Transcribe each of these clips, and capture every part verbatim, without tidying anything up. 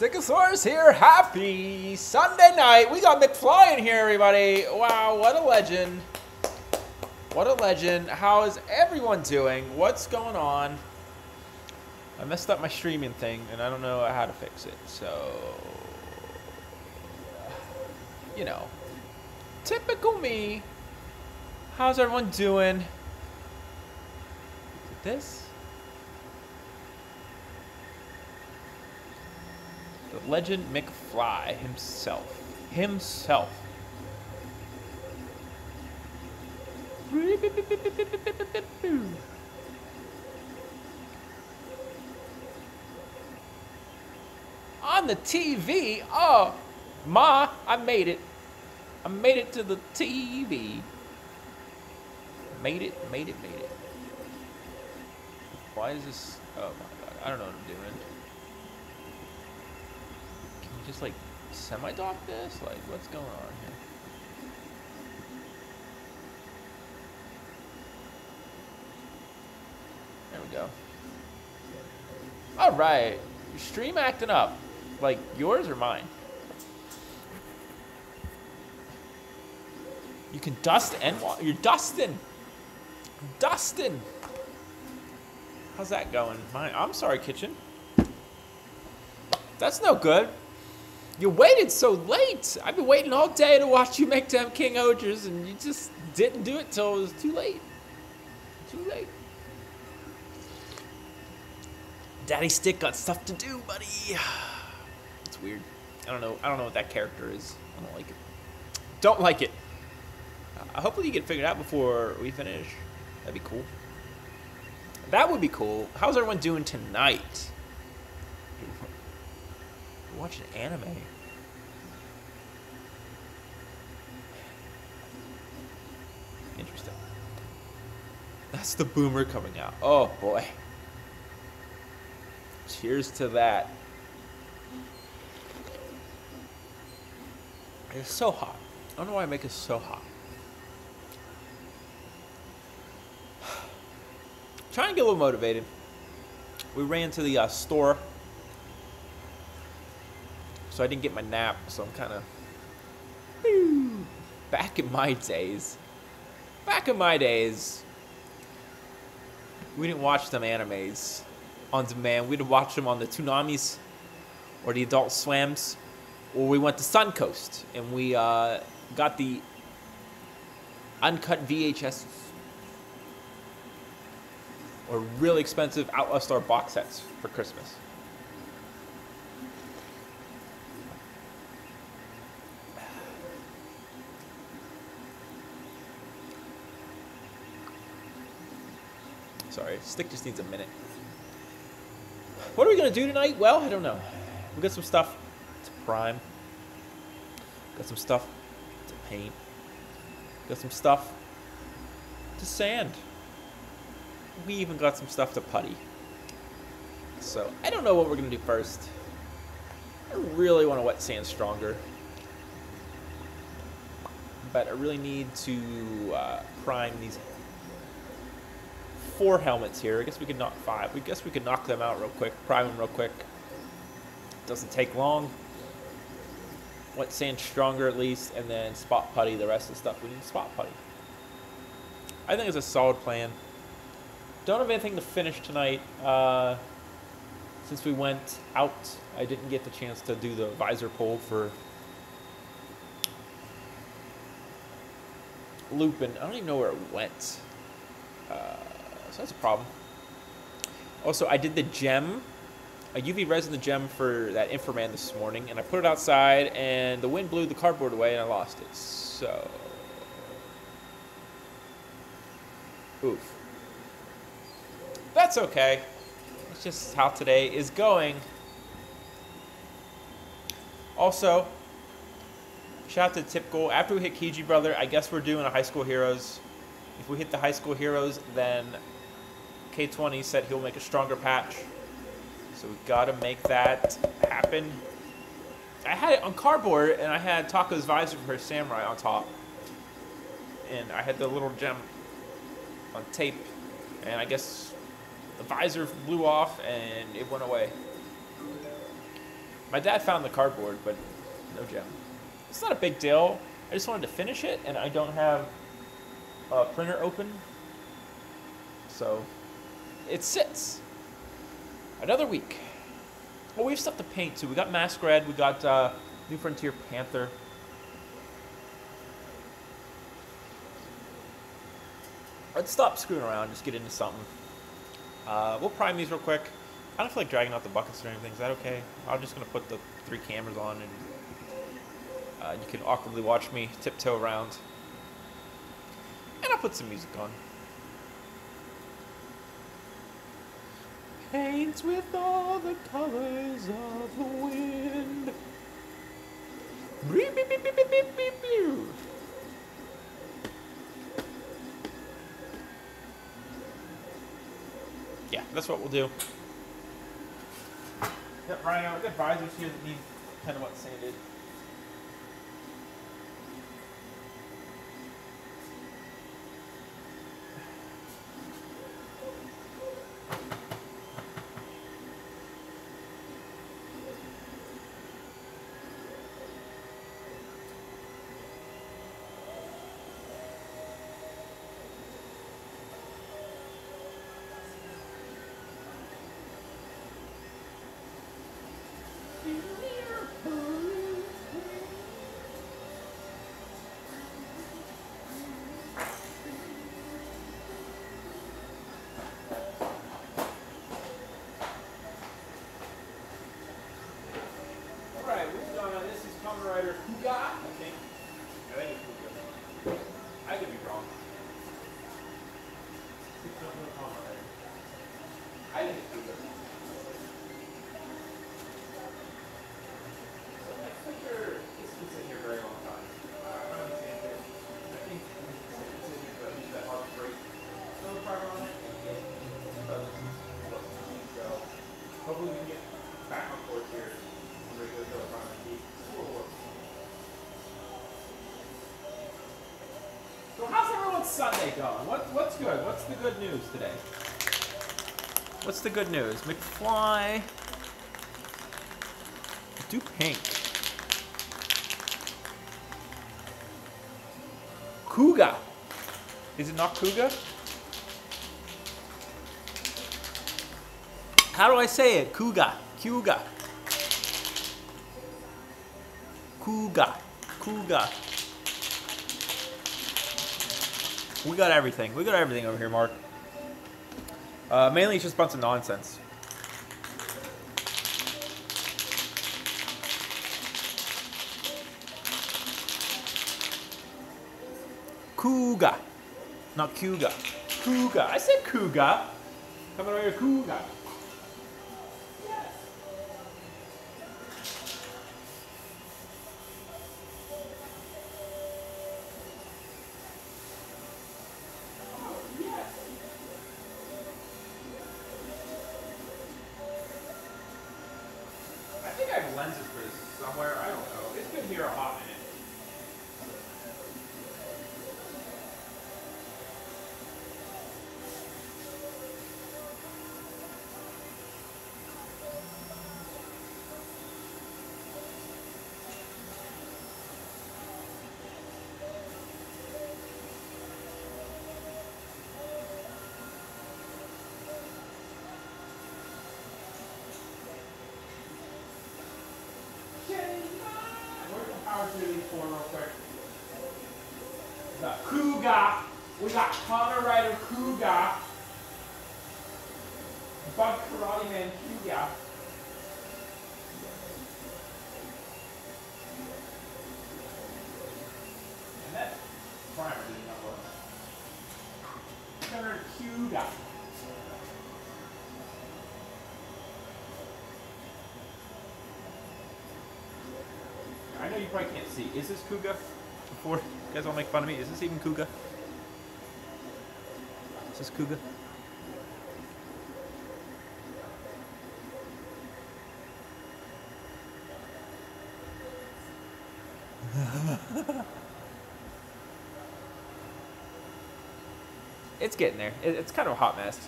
Stickosaurus here. Happy Sunday night. We got McFly in here, everybody. Wow, what a legend. What a legend. How is everyone doing? What's going on? I messed up my streaming thing, and I don't know how to fix it. So, you know, typical me. How's everyone doing? Is it this? Legend McFly himself. Himself. On the T V. Oh, Ma, I made it. I made it to the T V. Made it, made it, made it. Why is this? Oh my God. I don't know what I'm doing. Just like semi-dock this? Like, what's going on here? There we go. All right, your stream acting up. Like yours or mine? You can dust and walk. You're Dustin. Dustin. How's that going? Mine. I'm sorry, kitchen. That's no good. You waited so late. I've been waiting all day to watch you make them King-Ohgers, and you just didn't do it till it was too late. Too late. Daddy Stick got stuff to do, buddy. It's weird. I don't know. I don't know what that character is. I don't like it. Don't like it. Uh, hopefully you get it figured out before we finish. That'd be cool. That would be cool. How's everyone doing tonight? Watching anime. Interesting. That's the boomer coming out. Oh boy. Cheers to that. It's so hot. I don't know why I make it so hot. Trying to get a little motivated. We ran to the uh, store. So I didn't get my nap, so I'm kind of back in my days. Back in my days, we didn't watch them animes on demand. We'd watch them on the Toonamis or the Adult Swims, or we went to Suncoast and we uh, got the uncut V H Ss or really expensive Outlaw Star box sets for Christmas. Sorry, Stick just needs a minute. What are we gonna do tonight? Well, I don't know. We got some stuff to prime. Got some stuff to paint. Got some stuff to sand. We even got some stuff to putty. So I don't know what we're gonna do first. I really want to wet sand stronger, but I really need to uh, prime these four helmets here. I guess we could knock five. We guess we could knock them out real quick, prime them real quick. Doesn't take long. Wet sand stronger at least, and then spot putty the rest of the stuff. We need spot putty. I think it's a solid plan. Don't have anything to finish tonight. Uh, since we went out, I didn't get the chance to do the visor pull for Lupin. I don't even know where it went. Uh, so that's a problem. Also, I did the gem. I U V resin the gem for that Inframan this morning, and I put it outside, and the wind blew the cardboard away, and I lost it. So, oof. That's okay. It's just how today is going. Also, shout out to Tip Goal. After we hit Kishi Brother, I guess we're doing a High School Heroes. If we hit the High School Heroes, then K twenty said he'll make a stronger patch. So we gotta make that happen. I had it on cardboard, and I had Taco's visor for her samurai on top. And I had the little gem on tape. And I guess the visor blew off, and it went away. My dad found the cardboard, but no gem. It's not a big deal. I just wanted to finish it, and I don't have a printer open. So it sits. Another week. Well, we have stuff to paint, too. We got Mask Red. We got uh, New Frontier Panther. Let's stop screwing around and just get into something. Uh, we'll prime these real quick. I don't feel like dragging out the buckets or anything. Is that okay? I'm just going to put the three cameras on, and uh, you can awkwardly watch me tiptoe around. And I'll put some music on. Paints with all the colors of the wind. Beep, beep, beep, beep, beep, beep, beep, beep. Yeah, that's what we'll do. That rhino, that visor's here that needs kind of what sanded. Kuuga, I think. I think it's Kuuga. I could be wrong. I think it's Kuuga. Sunday going. What, what's good? What's the good news today? What's the good news? McFly. Do pink. Kuuga. Is it not Kuuga? How do I say it? Kuuga. Kuuga. Kuuga. Kuuga. We got everything. We got everything over here, Mark. Uh, mainly it's just a bunch of nonsense. Kuuga. Not Kuuga. Kuuga. I said Kuuga. Come over here, Kuuga. to the form real quick. We got Kuuga. We got Kamen Rider Kuuga. Bug Karate Man Kuuga. And that's primary number. Kuuga. I know you probably can't see. Is this Kuuga? Before you guys all make fun of me, is this even Kuuga? Is this Kuuga? It's getting there. It, it's kind of a hot mess.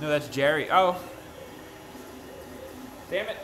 No, that's Jerry. Oh. Damn it.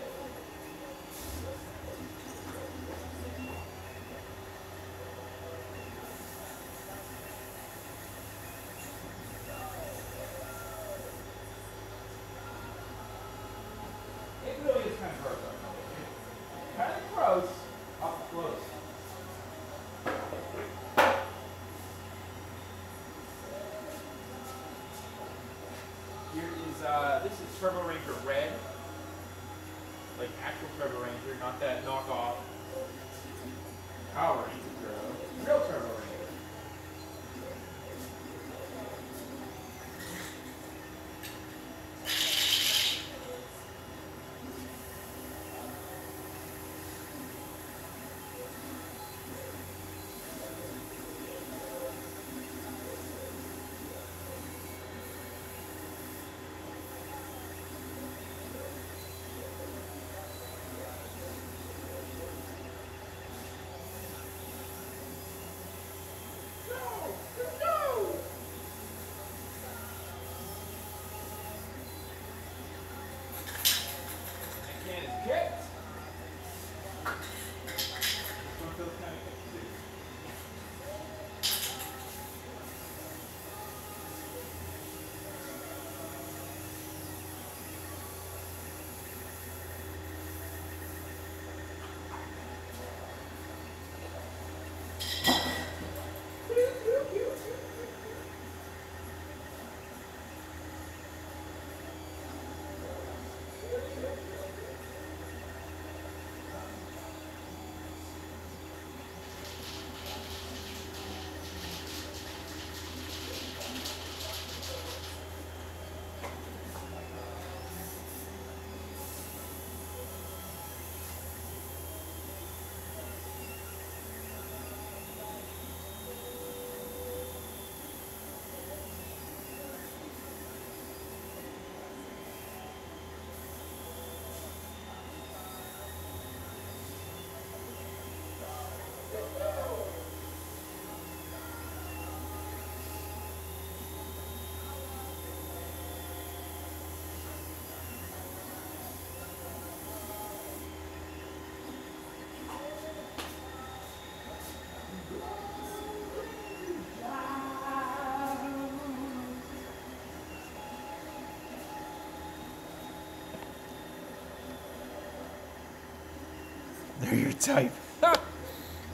They're your type.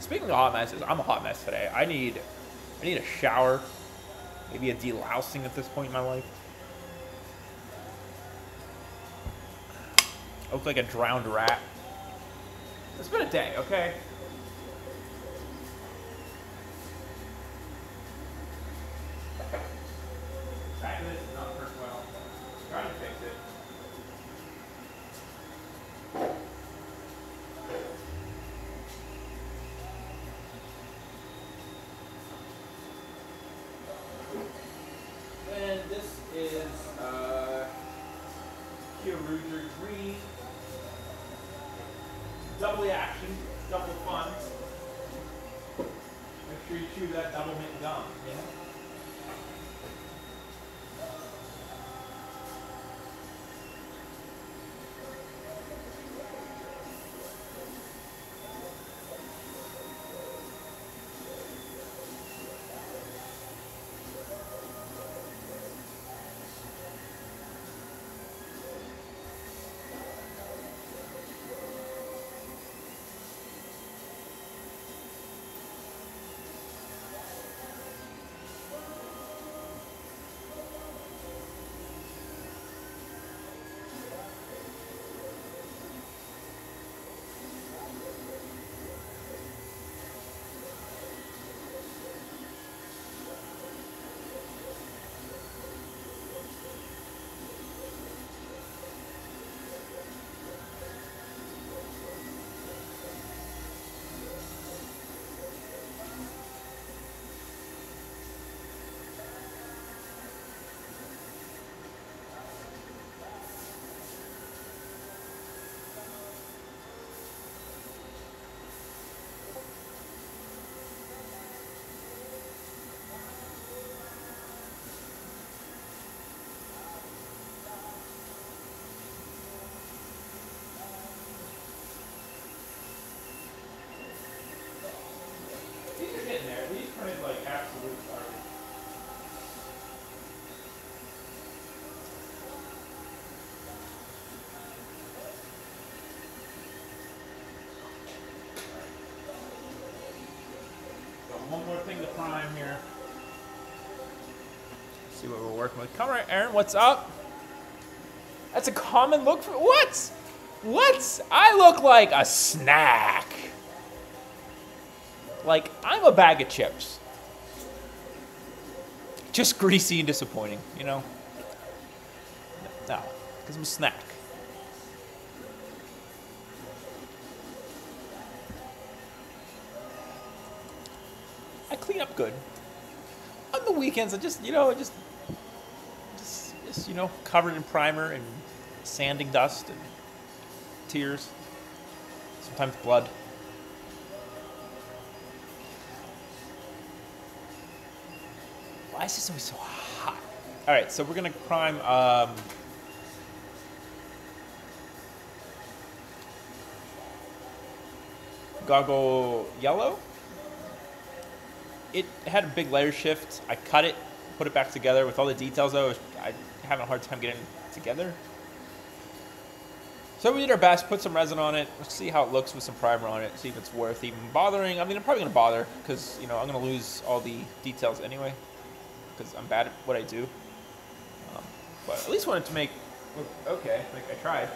Speaking of hot messes, I'm a hot mess today. I need, I need a shower, maybe a delousing at this point in my life. I look like a drowned rat. It's been a day, okay? see what we're working with. Come right, Aaron, what's up? That's a common look for, what? What? I look like a snack. Like, I'm a bag of chips. Just greasy and disappointing, you know? No, because I'm a snack. I clean up good. On the weekends, I just, you know, just, just, just, you know, covered in primer and sanding dust and tears. Sometimes blood. Why is this always so hot? All right, so we're gonna prime. Um, Goggle Yellow. It had a big layer shift. I cut it, put it back together with all the details though. I having a hard time getting it together. So we did our best, put some resin on it. Let's see how it looks with some primer on it, see if it's worth even bothering. I mean, I'm probably gonna bother because, you know, I'm gonna lose all the details anyway because I'm bad at what I do. Um, but at least wanted to make, okay, like I tried.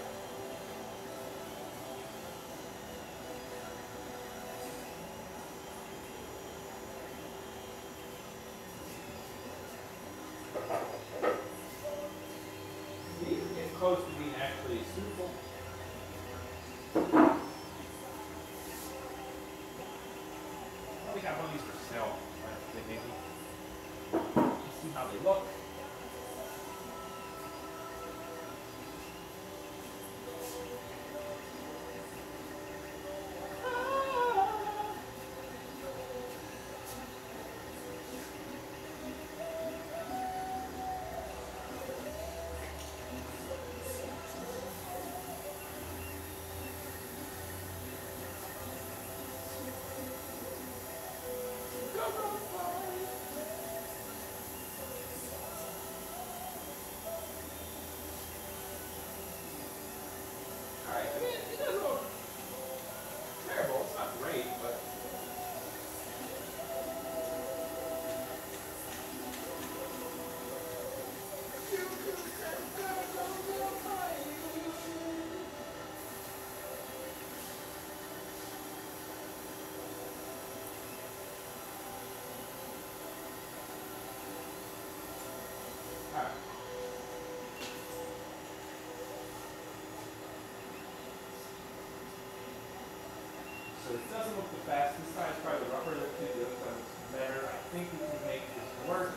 It doesn't look the best. This side's probably the rougher that could do it, so it's better. I think we can make this work.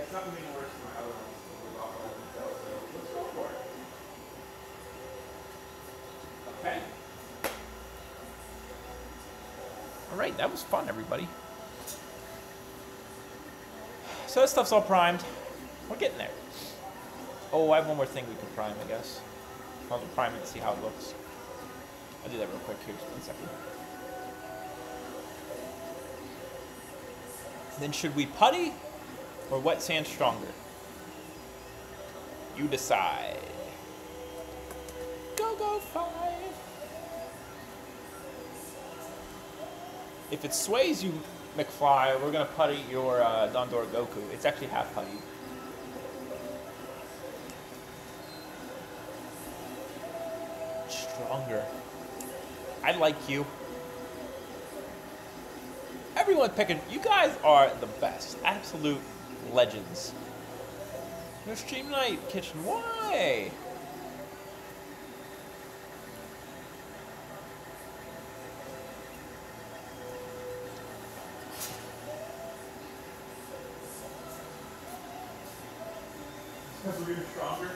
It's not going to be worse than my other ones. We'll off all themselves, so let's go for it. Okay. All right, that was fun, everybody. So this stuff's all primed. We're getting there. Oh, I have one more thing we can prime, I guess. I'll prime it and see how it looks. I'll do that real quick here, just one second. Then should we putty or wet sand stronger? You decide. Go, go, five. If it sways you, McFly, we're going to putty your uh, Dondon Goku. It's actually half putty. Stronger. I like you. Everyone picking, you guys are the best. Absolute legends. No stream night, kitchen, why? Because we're even stronger.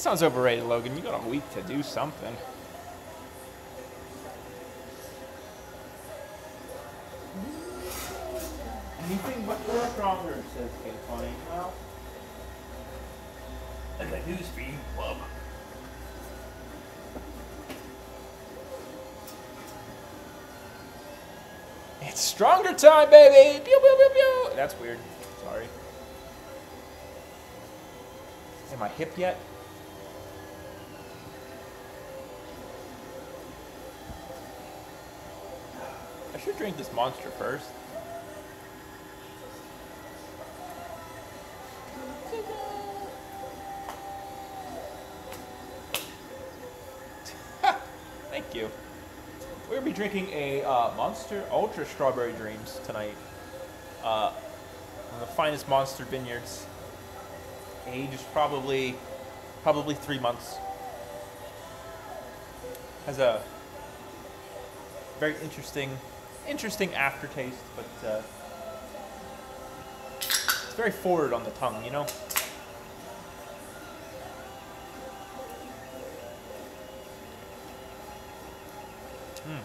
That sounds overrated, Logan. You got a week to do something. Anything but more stronger, says Kate Funny. Well, like a newsfeed club. It's stronger time, baby! Pew, pew, pew, pew. That's weird. Sorry. Am I hip yet? I should drink this monster first. Thank you. We're gonna be drinking a uh, Monster Ultra Strawberry Dreams tonight. Uh, one of the finest Monster vineyards. Age is probably, probably three months. Has a very interesting, interesting aftertaste, but uh, it's very forward on the tongue, you know. Mm.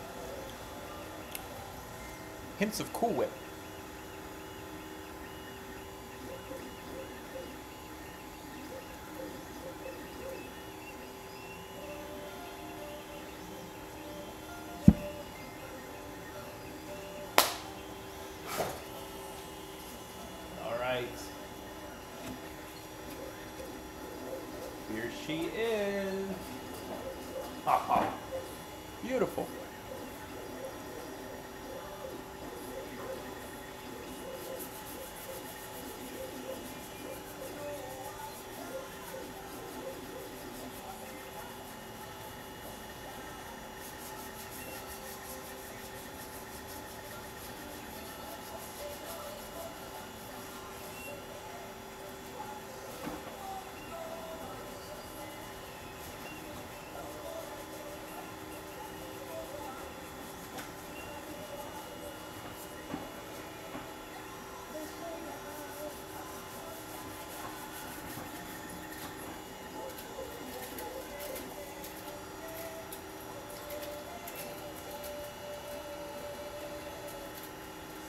Hints of Cool Whip. All right. Here she is. Ha ha. Beautiful.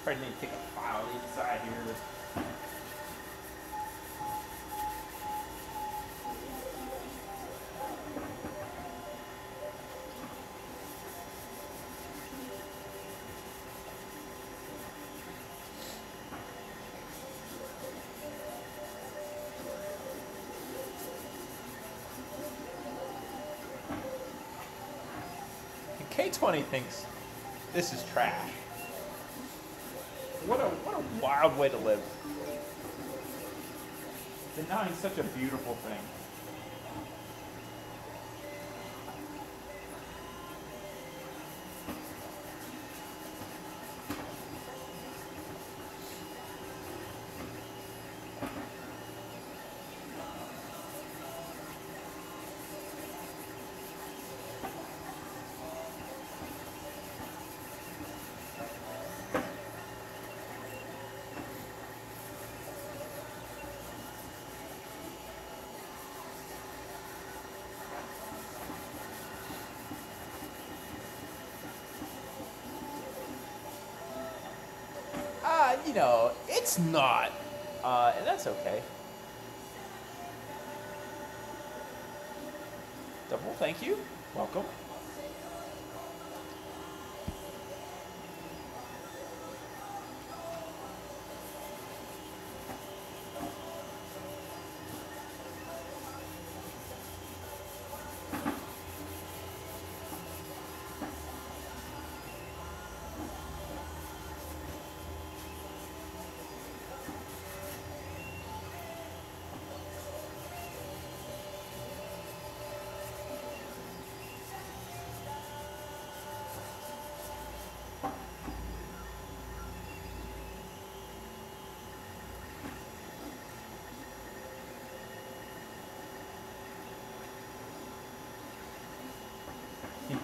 Probably need to take a file each side here. And K twenty thinks this is trash. What a, what a wild way to live. Denying such a beautiful thing. You know, it's not, uh, and that's okay. Double thank you. Welcome.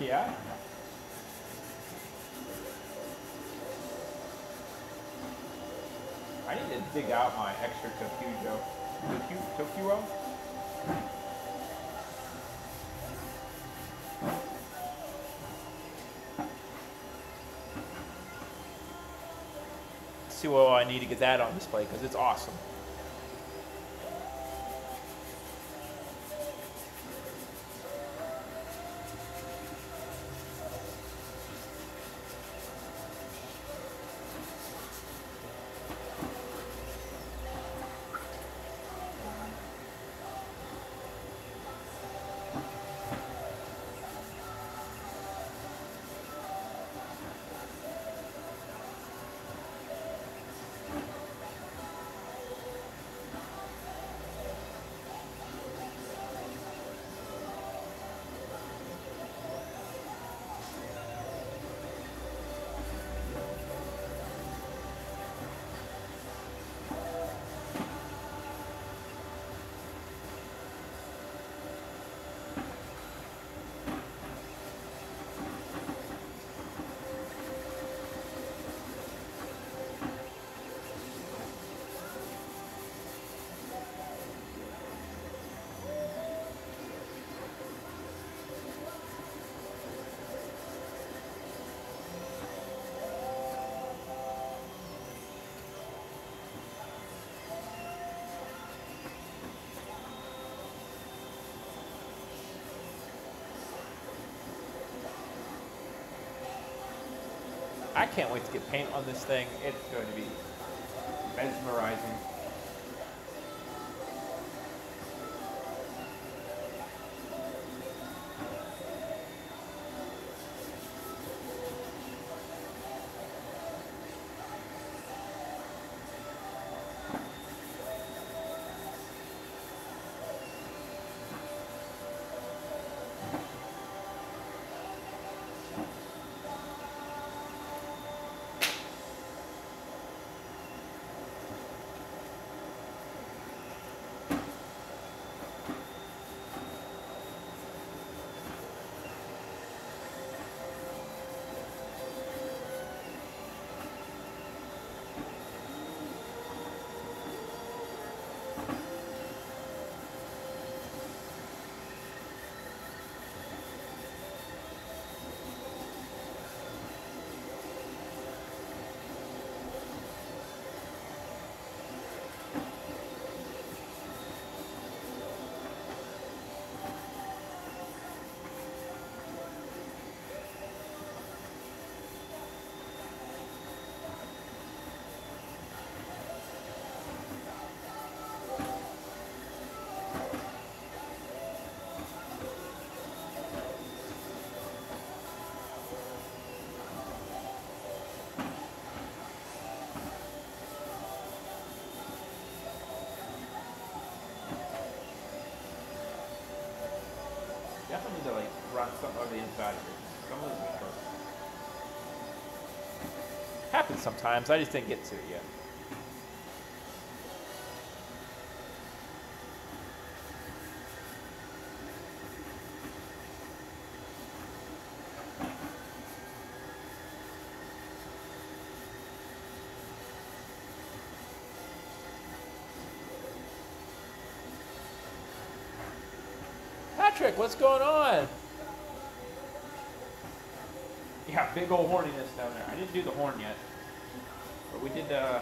Yeah. I need to dig out my extra Tokujo. Tokujo? see what I need to get that on display, because it's awesome. I can't wait to get paint on this thing. It's going to be mesmerizing. Definitely to like run something over the inside of it. Some of those are perfect. Happens sometimes, I just didn't get to it yet. What's going on? Yeah, big old horniness down there. I didn't do the horn yet, but we did. Uh,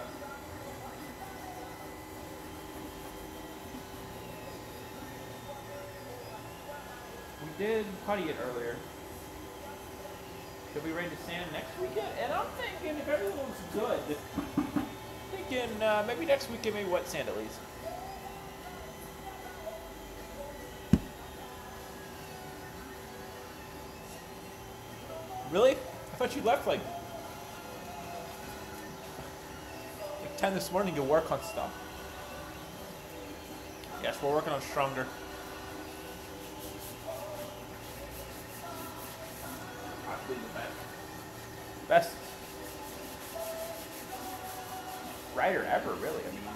we did putty it earlier. Should we ready to sand next weekend? And I'm thinking if everything looks good, thinking uh, maybe next weekend, maybe wet sand at least. Really? I thought you left like, like ten this morning to work on stuff. Yes, we're working on Stronger. Absolutely the best. Best writer ever, really. I mean.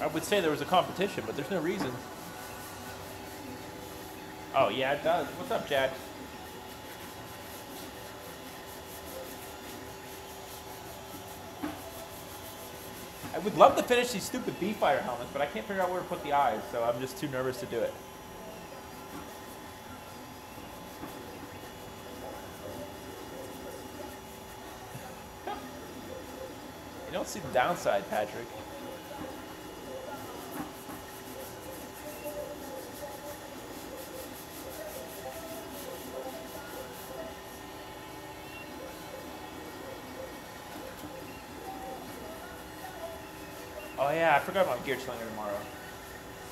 I would say there was a competition, but there's no reason. Oh, yeah, it does. What's up, Jack? I would love to finish these stupid B-Fire helmets, but I can't figure out where to put the eyes, so I'm just too nervous to do it. You don't see the downside, Patrick. Oh yeah, I forgot about Gear Slinger tomorrow.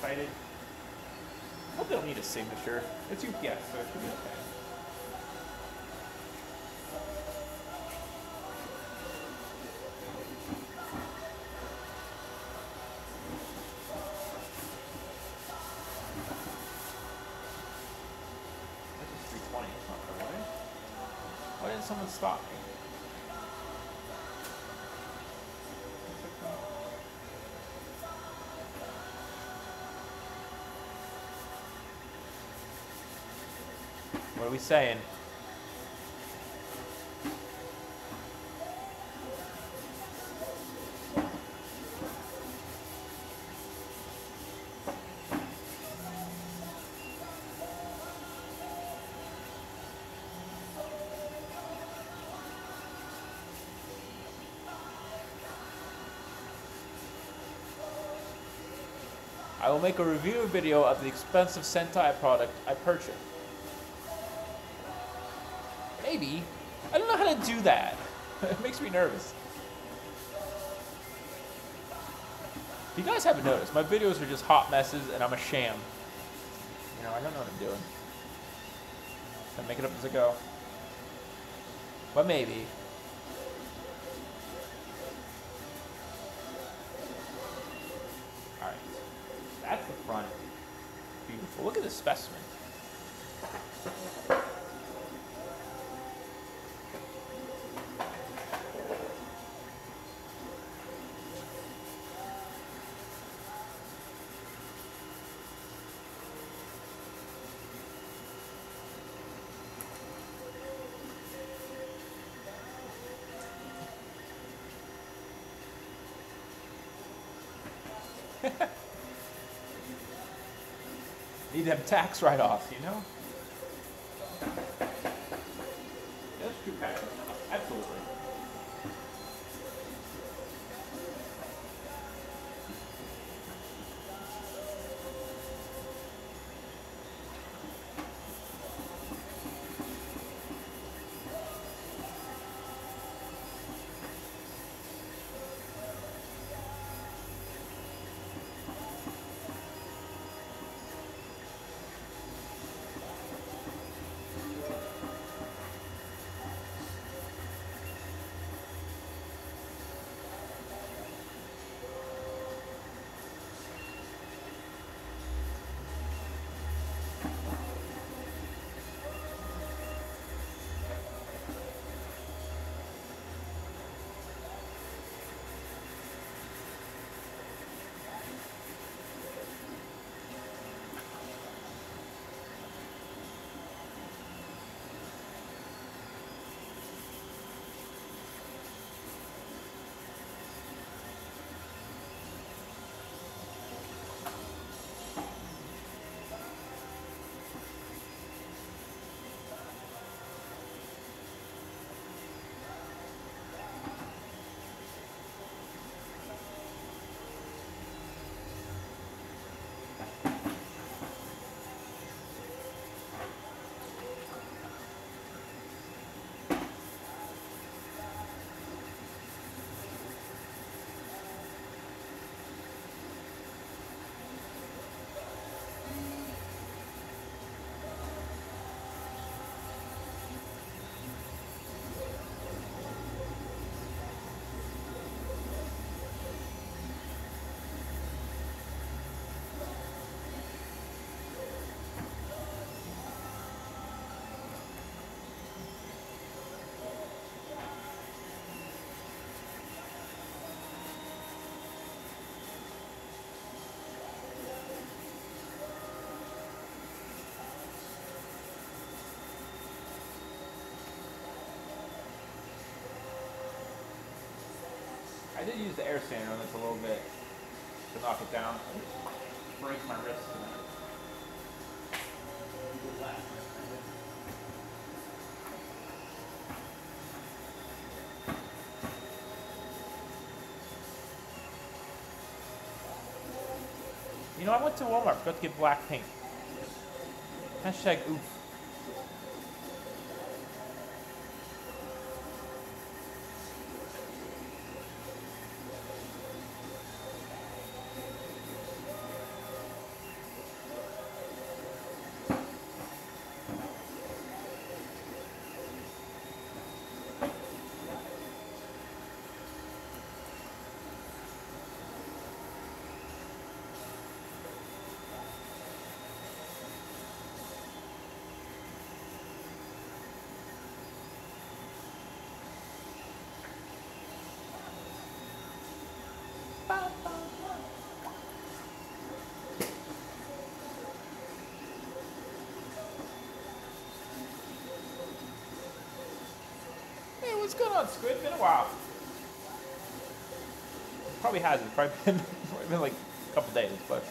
Excited. I hope they don't need a signature. It's U P S, so it should be okay. Someone stop me. What are we saying? I will make a review video of the expensive Sentai product I purchased. Maybe. I don't know how to do that. It makes me nervous. If you guys haven't noticed, my videos are just hot messes and I'm a sham. You know, I don't know what I'm doing. I make it up as I go. But maybe. Look at this specimen. Need them tax write-offs, you know? That's true, Patrick. Absolutely. I did use the air sander on this a little bit to knock it down. Break my wrist tonight. know, I went to Walmart, forgot to get black paint. Hashtag oof. What's going on, Squid? Been a while. Probably hasn't. Probably been, probably been like a couple days, but.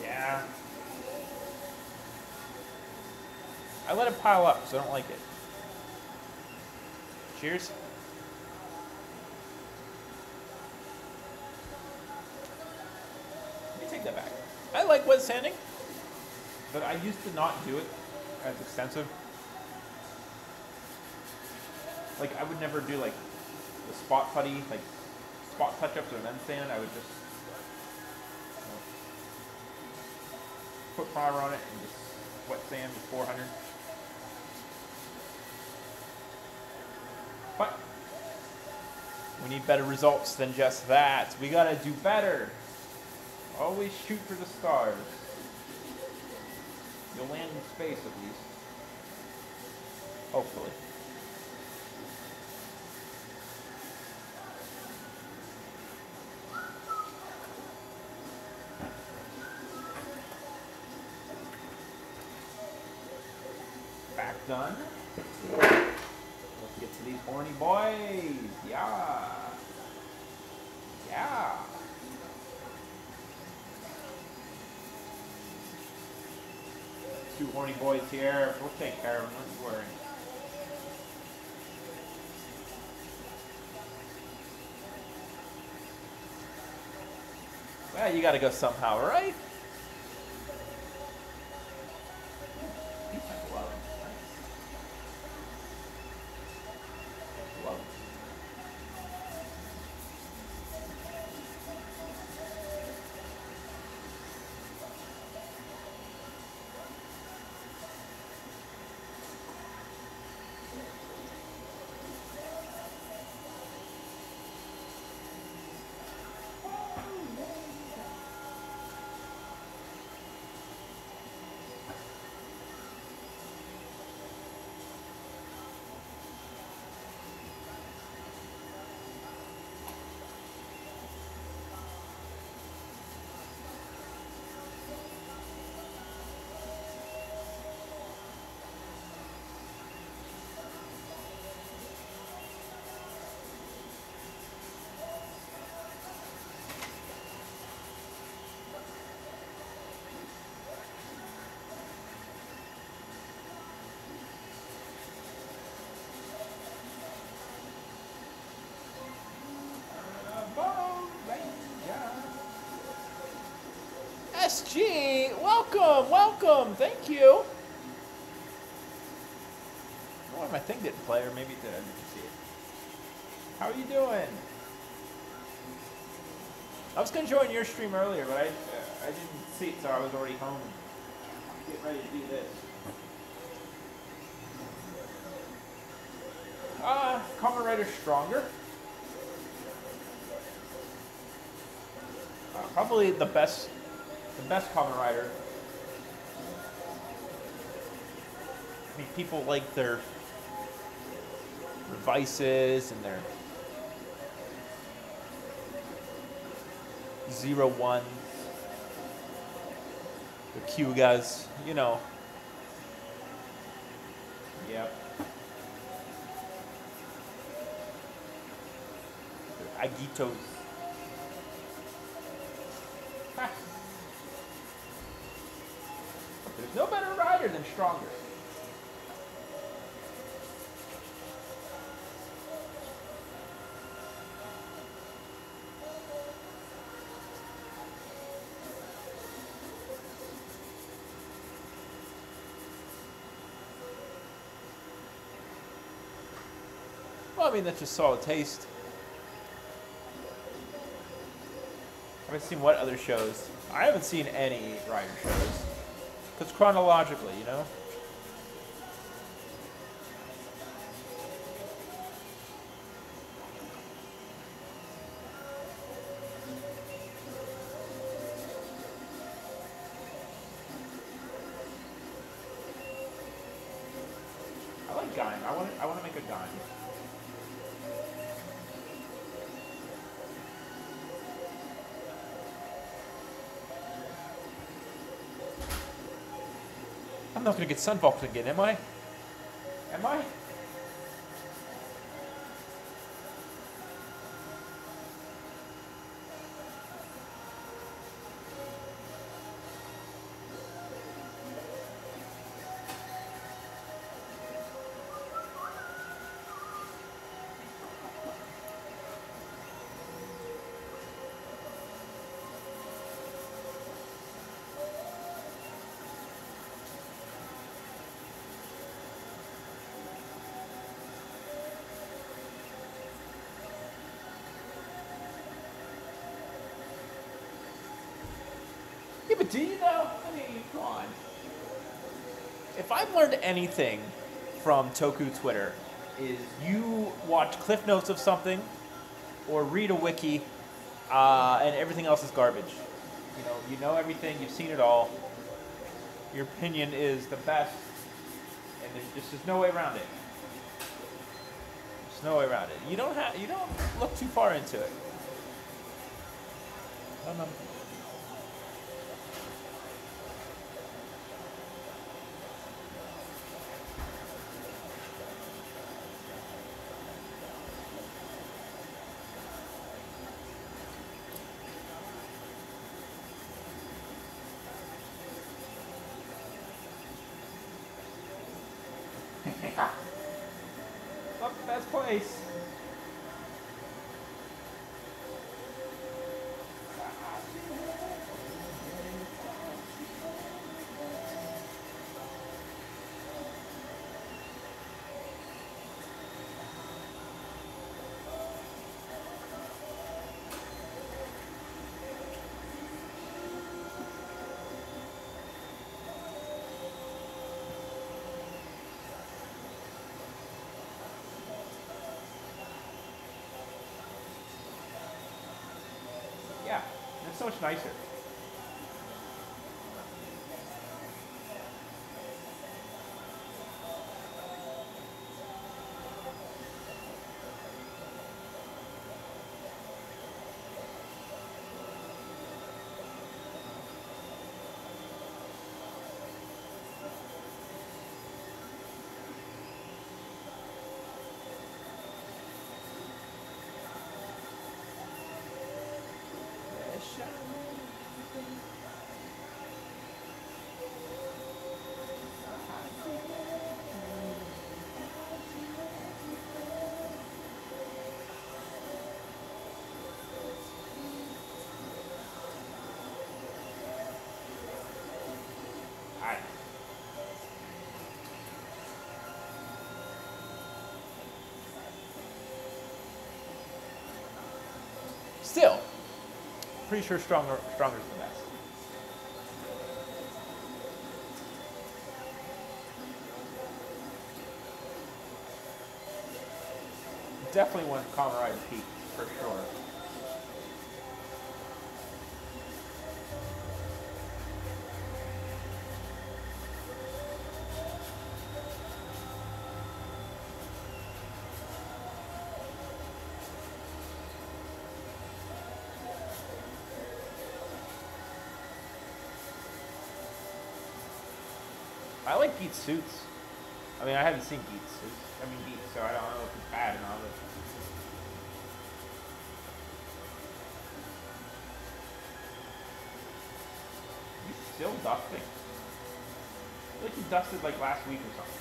Yeah. I let it pile up, so I don't like it. Cheers. Let me take that back. I like wet sanding. But I used to not do it as extensive. Like, I would never do, like, the spot putty, like, spot touch-ups or then sand. I would just, you know, put primer on it and just wet sand with four hundred. But we need better results than just that. We gotta do better. Always shoot for the stars. You'll land in space, at least. Hopefully. Back done. Let's get to these horny boys. Yeah. Yeah. Two horny boys here. We'll take care of them. Don't worry. Well, you gotta go somehow, right? Gee, welcome, welcome, thank you. I wonder if my thing didn't play, or maybe it did, I didn't see it. How are you doing? I was going to join your stream earlier, but I, uh, I didn't see it, so I was already home. Get ready to do this. Ah, uh, Kamen Rider Stronger. Uh, probably the best... The best Kamen Rider. I mean, people like their, their vices and their zero ones, the Kuugas, you know. Yep. Their Agitos. Ha. There's no better rider than Stronger. Well, I mean, that's just solid taste. I haven't seen what other shows. I haven't seen any Rider shows. Because chronologically, you know? I'm not going to get sunboxed again, am I? Am I? But do you know? I mean, come on. If I've learned anything from Toku Twitter, is you watch Cliff Notes of something, or read a wiki, uh, and everything else is garbage. You know, you know everything, you've seen it all. Your opinion is the best, and there's just there's no way around it. There's no way around it. You don't have you don't look too far into it. I don't know. So much nicer. Still, pretty sure stronger, stronger is the best. Definitely one Kamen Rider peak for sure. I like Geats suits. I mean, I haven't seen Geats suits. I mean, Geats, so I don't know if it's bad and all that. He's still dusting. I feel like he dusted like last week or something.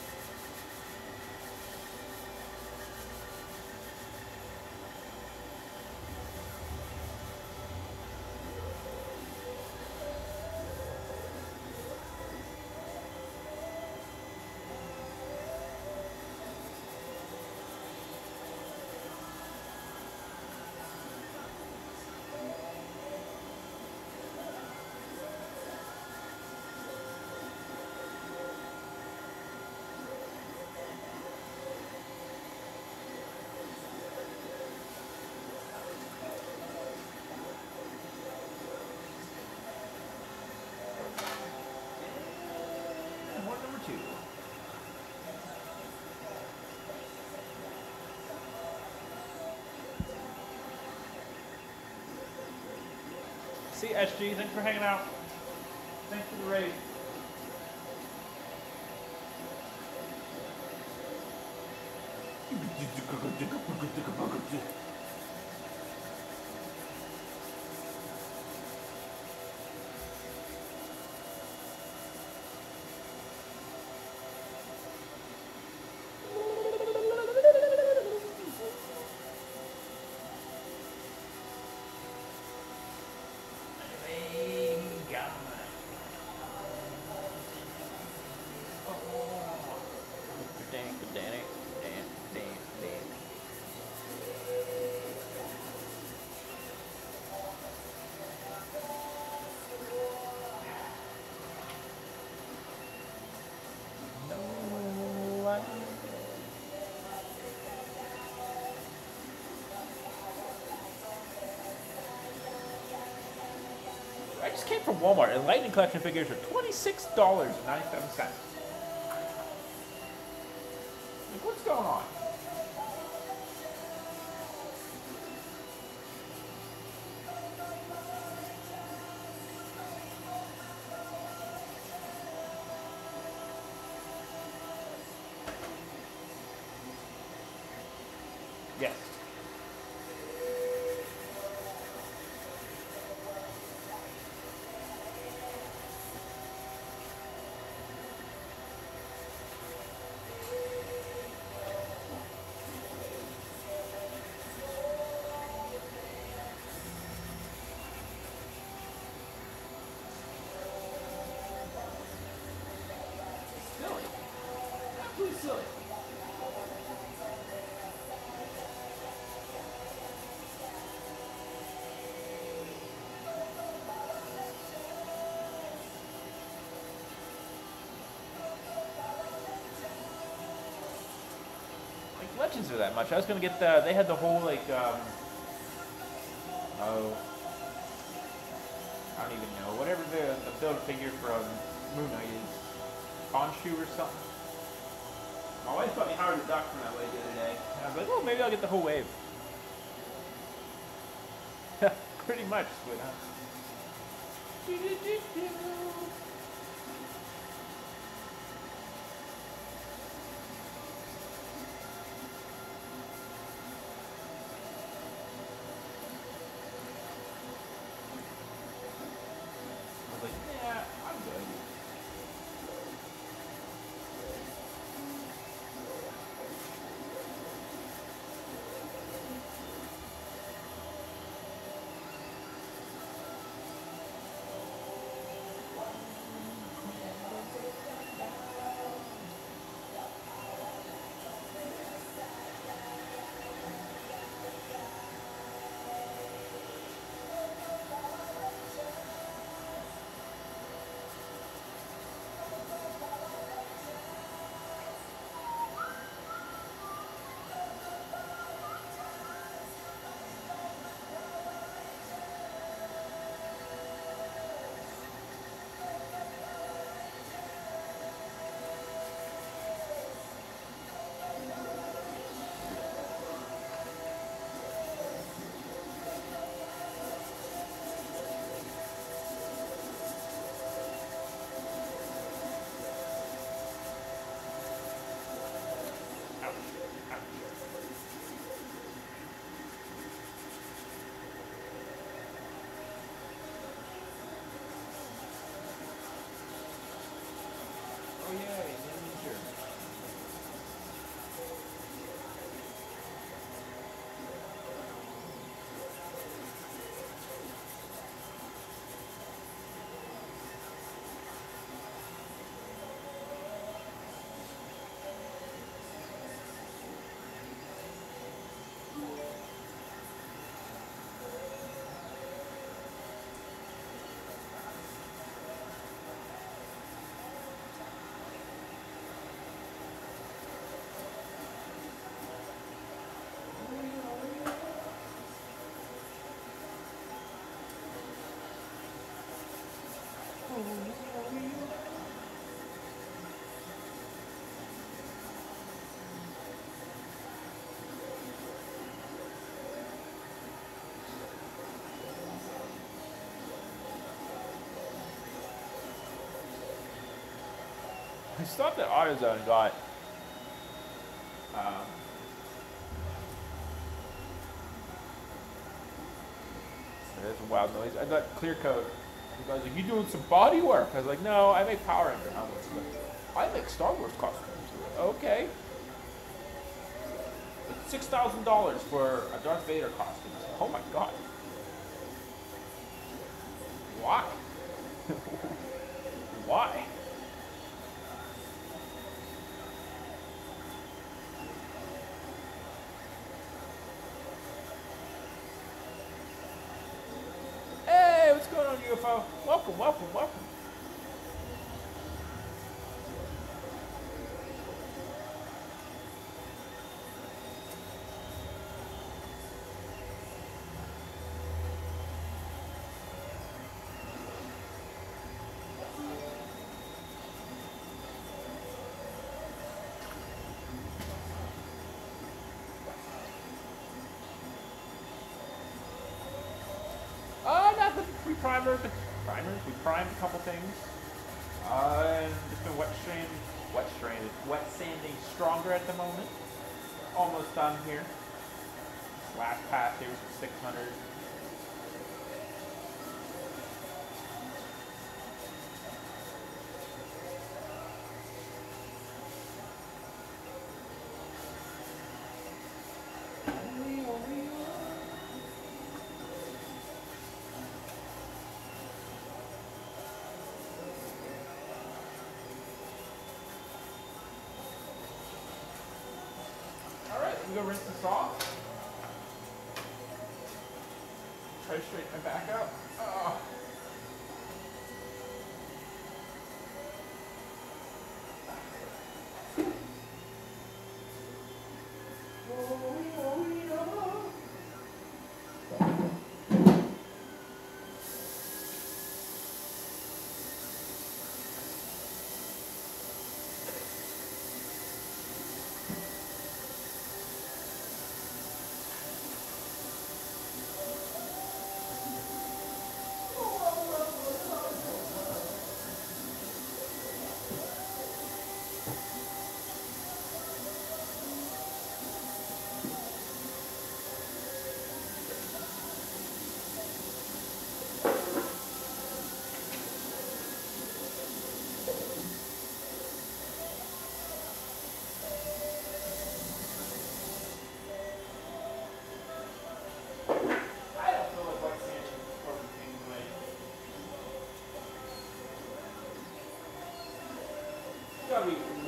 two. See, S G, thanks for hanging out. Thanks for the raid. I just came from Walmart and Lightning Collection figures are twenty-six dollars and ninety-seven cents. Like, what's going on? Legends are that much. I was gonna get the. They had the whole like. Um, oh, I don't even know. Whatever the the build figure from Moon Knight is, Bonshu or something. My wife taught me Howard the Duck from that way the other day, and I was like, oh, maybe I'll get the whole wave. Pretty much, Squid, huh? Do, do, do, do. I stopped at AutoZone and got uh, there's a wild noise. I got clear coat. I was like, you doing some body work? I was like, no, I make Power Ranger helmets. I make Star Wars costumes. Okay. six thousand dollars for a Darth Vader costume. Oh my god. Why? Why? Hey, what's going on, U F O? Welcome, welcome, welcome. Primer, but primers, we primed a couple things. Uh, just been wet strand, wet stranded, wet sanding stronger at the moment. Almost done here. This last pass here was for six hundred. Go rinse this off. Try to straighten my back out. Oh.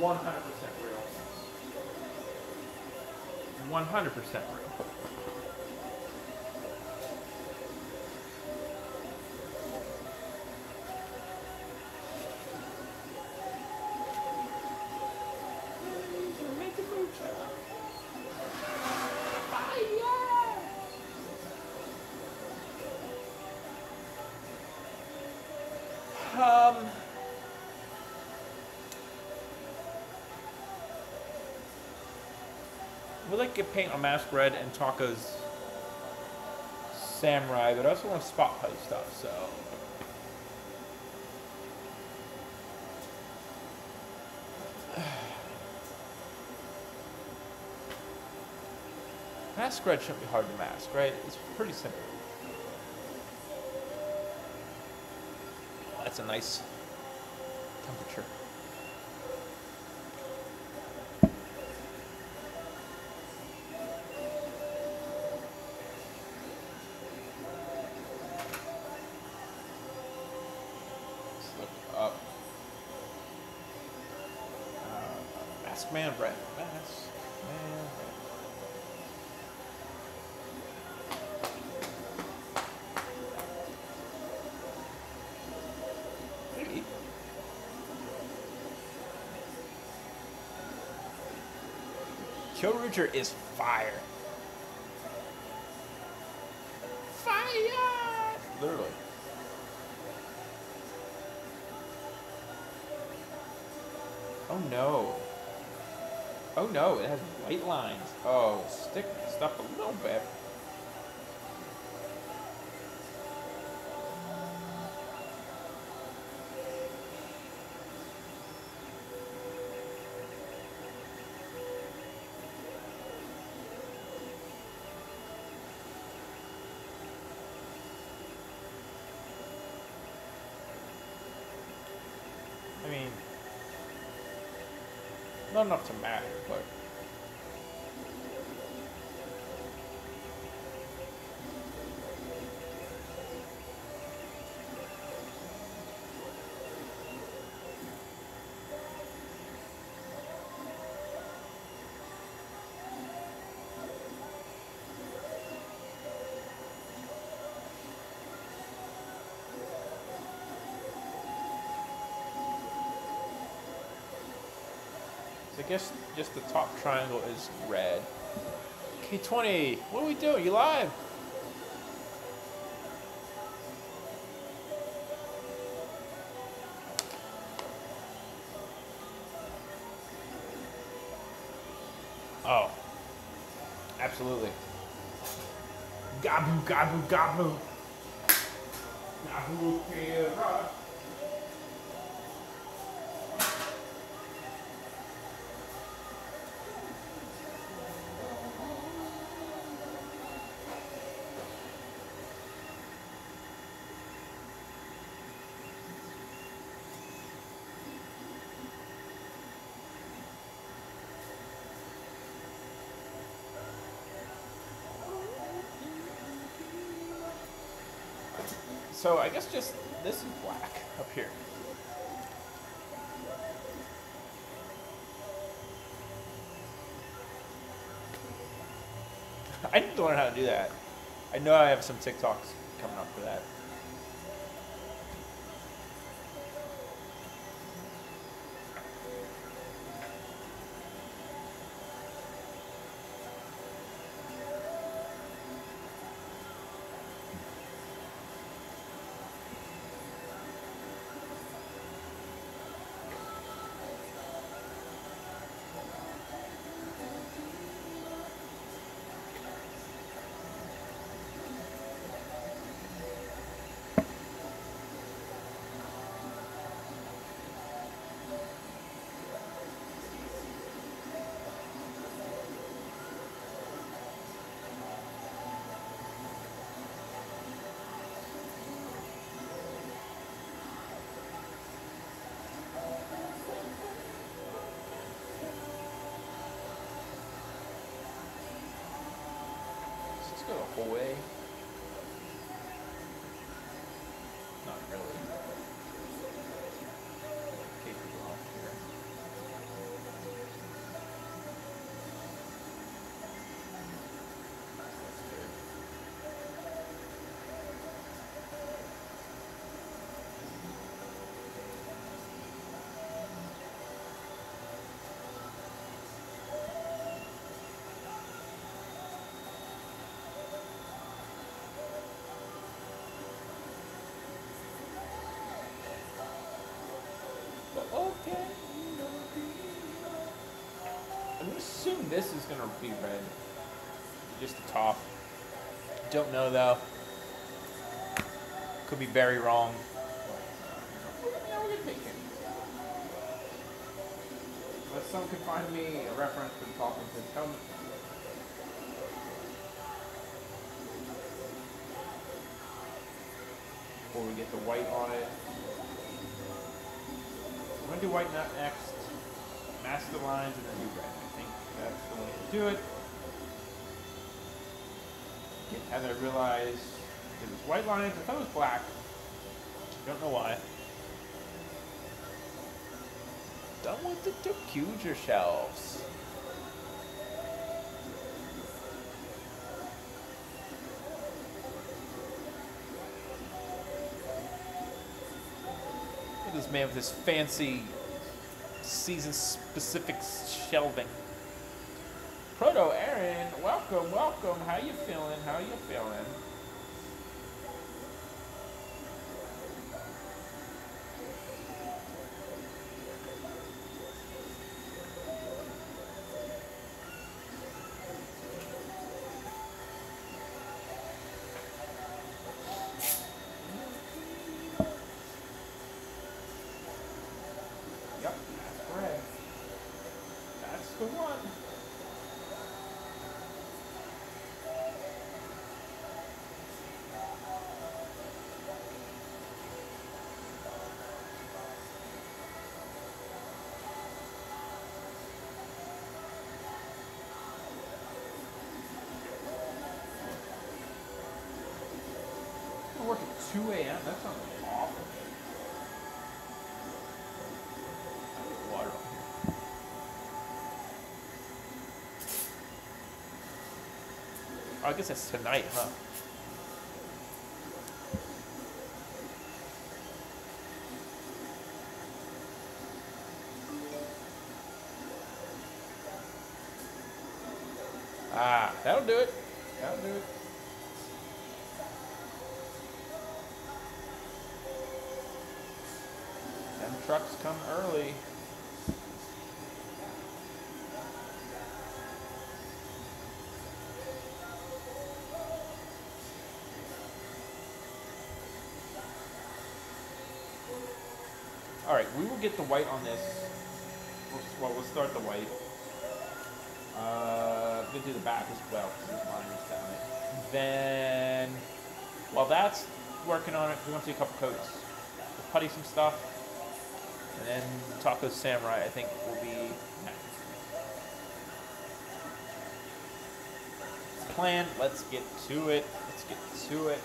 one hundred percent real. one hundred percent real. I like to paint on Mask Red and Taco's Samurai, but I also want to spot post stuff, so. Mask Red shouldn't be hard to mask, right? It's pretty simple. That's a nice temperature. Man, Brad. Mask Man. Hey. Kyoruger is fire. Fire! Literally. Oh no. Oh no, it has white lines. Oh, stick stuff a little bit. Not enough to matter, but... I guess just the top triangle is red. K twenty, what are we doing? You live? Oh. Absolutely. Gabu, gabu, gabu. Gabu, gabu. So I guess just this is black up here. I need to learn how to do that. I know I have some TikToks coming up for that. The whole way? Not really. Take people off here. That's this is gonna be red. Just the top. Don't know though. Could be very wrong. Yeah, we're gonna take it. Unless someone can find me a reference for the top of this helmet. Before we get the white on it. I'm gonna do white nut next. Mask the lines and then do red. That's the way to do it. And I realized it was white lines. I thought it was black. Don't know why. Done with the Docuger shelves. Look at this man with his fancy season-specific shelving. Proto Aaron, welcome, welcome. How you feeling? How you feeling? two A M? That sounds awful. I need water. Oh, I guess that's tonight, huh? Ah, that'll do it. That'll do it. Them trucks come early. All right, we will get the white on this. Well, we'll start the white. Uh, I'm going to do the back as well, because there's liners down it. Then, while that's working on it, we're going to do a couple coats. We'll putty some stuff, and then Taco Samurai, I think, will be next. Plan, let's get to it. Let's get to it.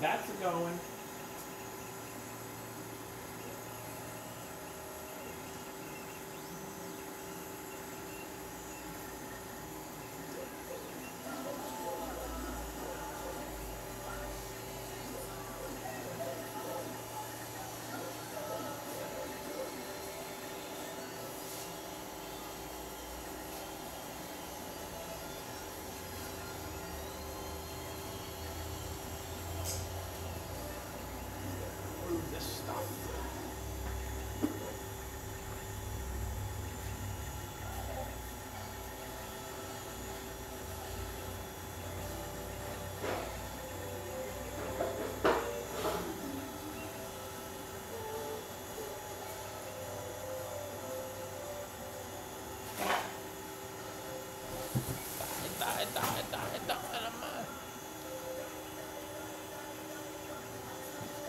That's going.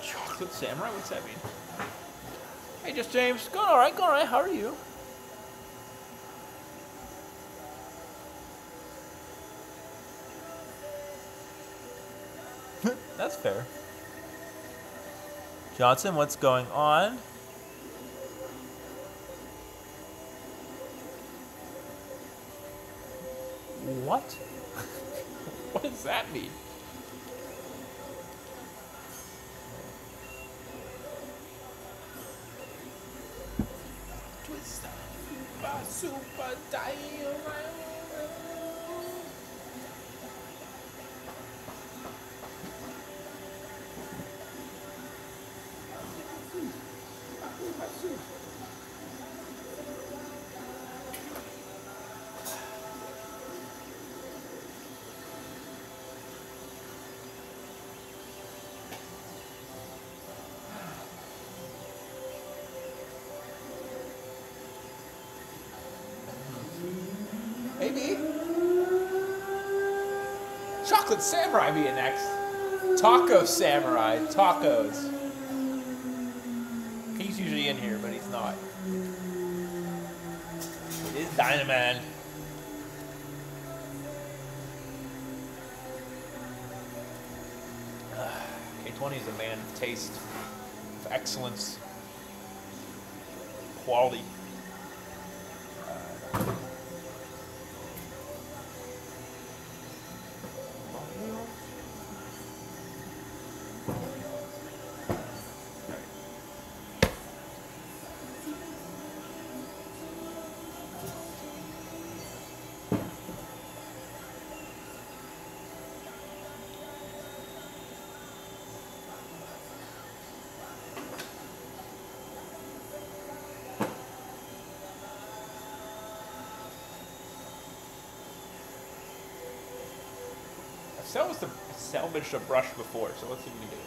Chocolate Samurai? What's that mean? Hey, just James. Going alright, going alright. How are you? That's fair. Johnson, what's going on? What? What does that mean? maybe. Chocolate Samurai being next. Taco Samurai. Tacos. He's usually in here, but he's not. It is Dynaman. K twenty is a man of taste, of excellence, quality. Cell was the Cell bitch a brush before, so let's see what we do.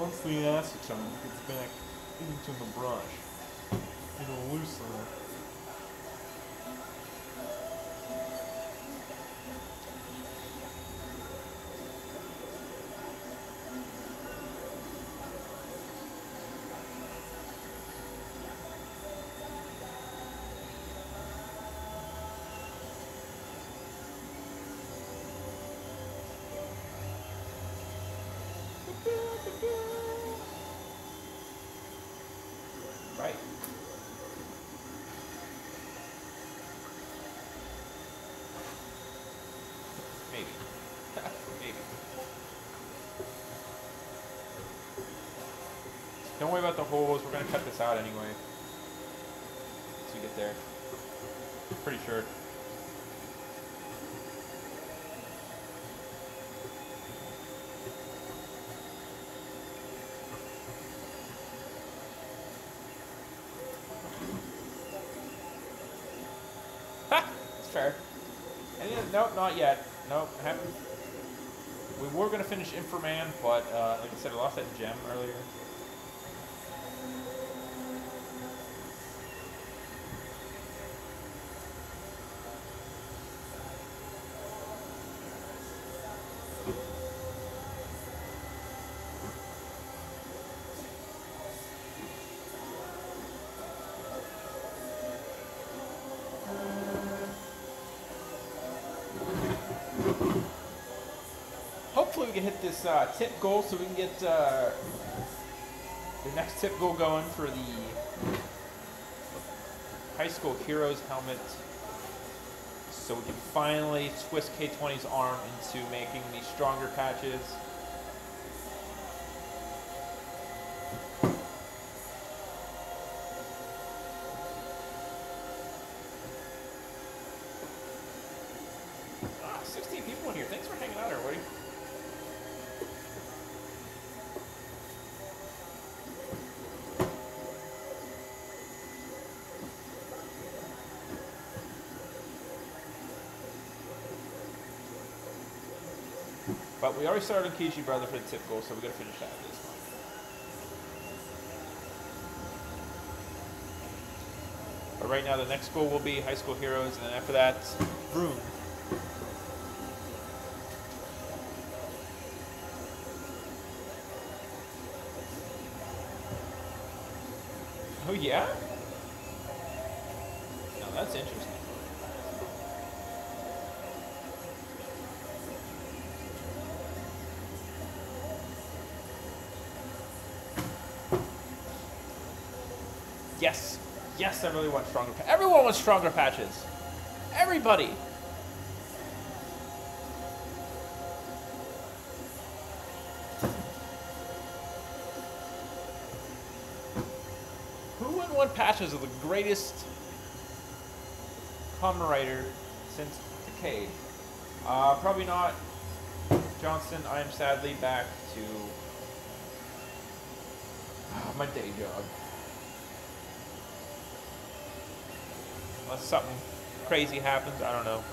Once the acid chunk gets back into the brush, it'll loosen it. Don't worry about the holes, we're going to cut this out anyway. Once we get there. Pretty sure. Ha! That's fair. Any other, nope, not yet. Nope, haven't. We were going to finish Inframan, but uh, like I said, I lost that gem earlier. We can hit this uh, tip goal so we can get uh, the next tip goal going for the High School Heroes helmet. So we can finally twist K twenty's arm into making the stronger patches. Ah, sixteen people in here. Thanks for hanging out, everybody. But we already started Kishi Brother for the tip goal, so we're going to finish that at this point. But right now, the next goal will be High School Heroes, and then after that, Vroom. Oh, yeah? Now that's interesting. Yes, yes, I really want stronger patches. Everyone wants stronger patches. Everybody. Who wouldn't want patches of the greatest Kamen Rider since Decade? Uh, probably not. Johnson, I am sadly back to oh, my day job. Unless something crazy happens, I don't know.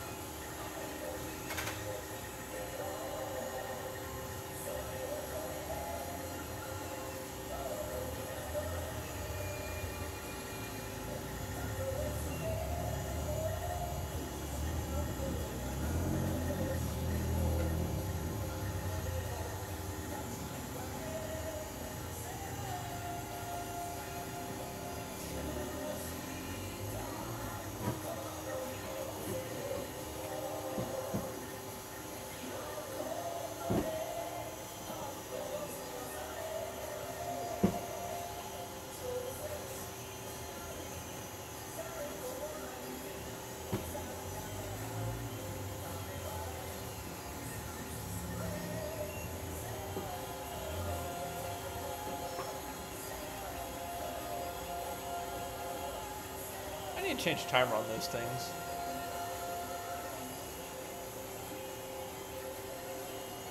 can change the timer on those things.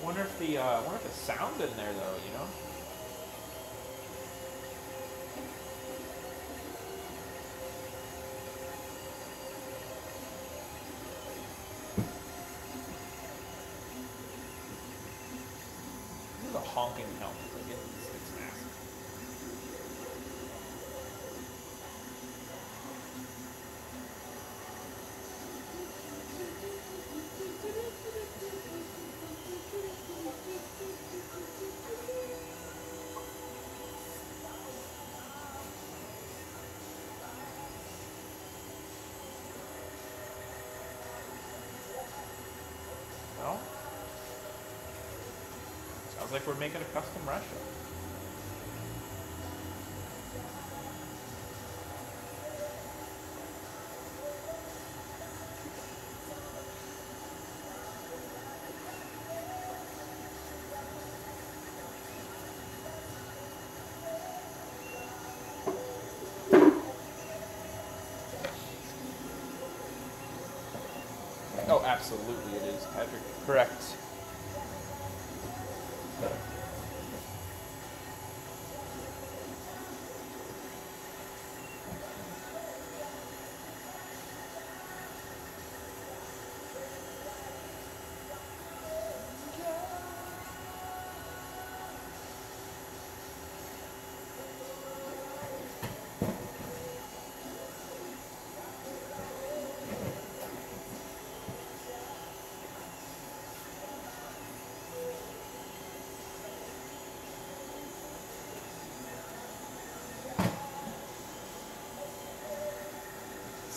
Wonder if the uh, wonder if the sound in there though, you know. This is a honking helmet. Like it, it's, it's massive. It's like we're making a custom Russia. Oh, absolutely it is, Patrick. Correct.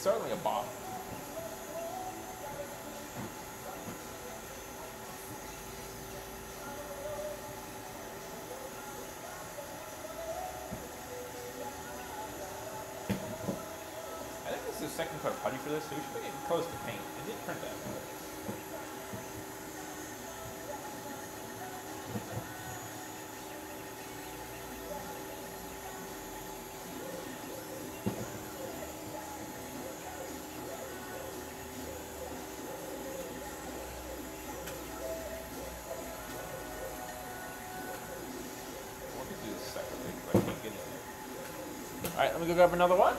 Certainly a bomb. I think this is the second coat of putty for this, so we should be getting close to paint. It did turn that way. Alright, let me go grab another one.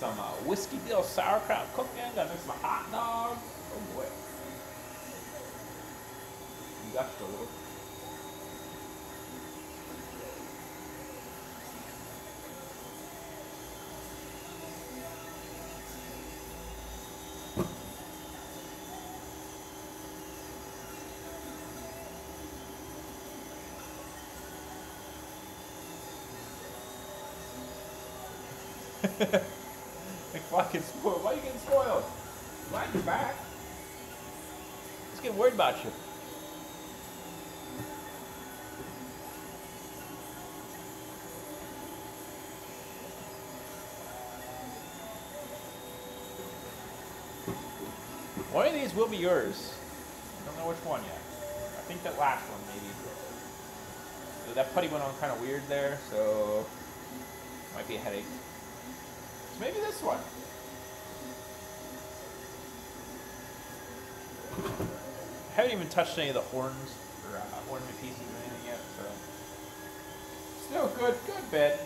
Some uh, whiskey dill sauerkraut cooking, got some hot dogs. Oh boy. You got the little. Why are you getting spoiled? Mind your back. Let's get worried about you. One of these will be yours. I don't know which one yet. I think that last one, maybe. That putty went on kind of weird there, so might be a headache. So maybe this one. I haven't even touched any of the horns or uh, ornament pieces or anything yet, so still a good, good bit.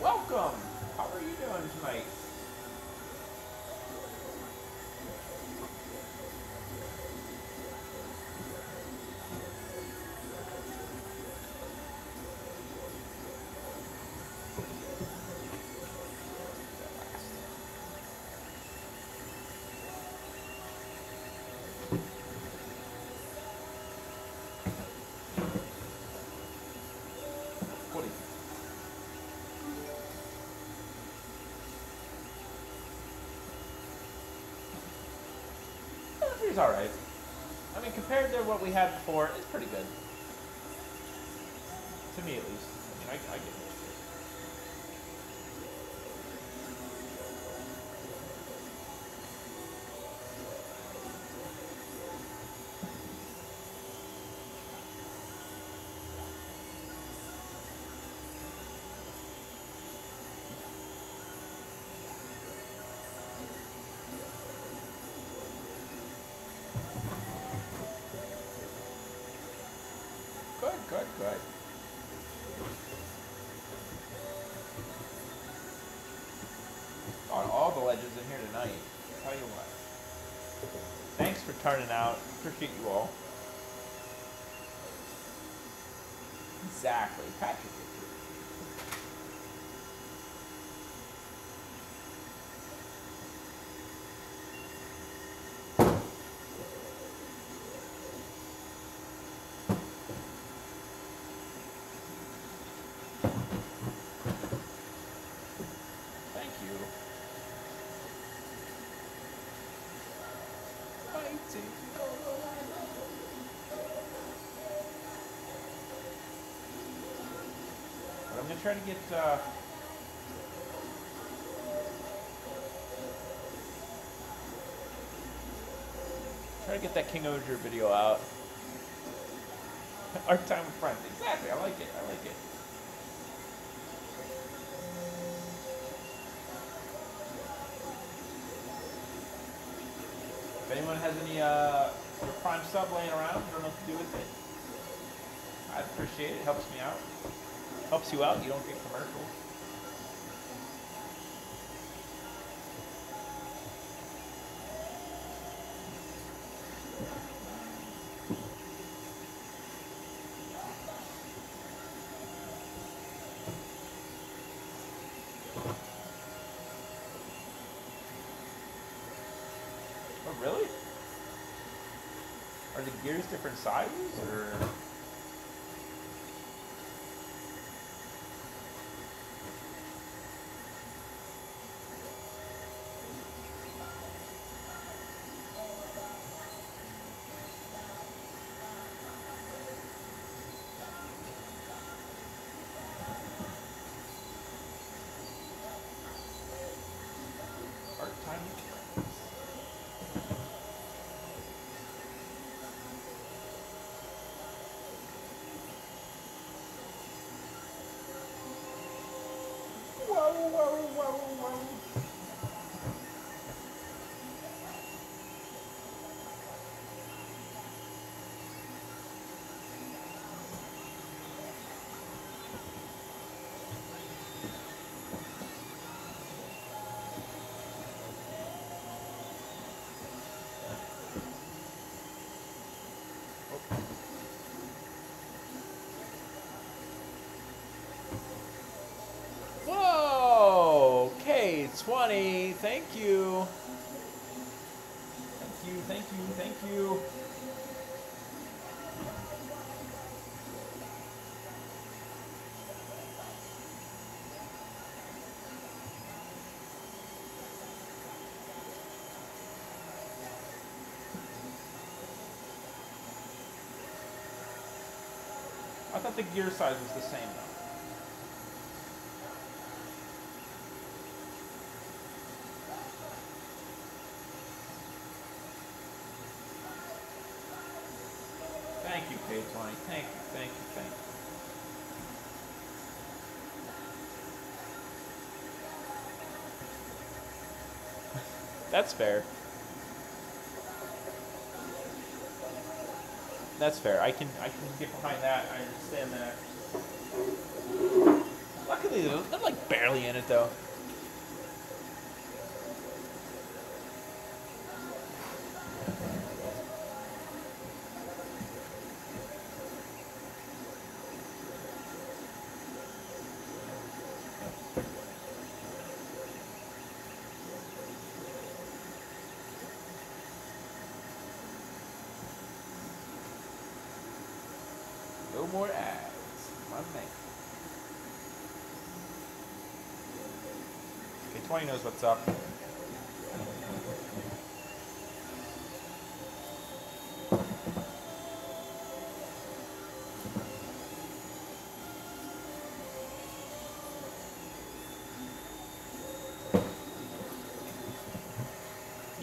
Welcome! How are you doing tonight? It's alright. I mean, compared to what we had before, it's pretty good. To me, at least. I mean, I, I get it. Good, good. Got all the legends in here tonight. Tell you what. Thanks for turning out. Appreciate you all. Exactly. Patrick. I'm gonna try to get uh try to get that King Ohger video out. Our time with friends. Exactly, I like it, I like it. If anyone has any uh prime sub laying around, I don't know what to do with it. I'd appreciate it, it helps me out. Helps you out, you don't get commercials. Oh, really? Are the gears different sizes or? twenty, thank you. Thank you, thank you, thank you. the gear size was the same, though. Thank you, K twenty. Thank you, thank you, thank you. That's fair. That's fair. I can I can get behind that. I understand that. Luckily, they're like barely in it though. He knows what's up.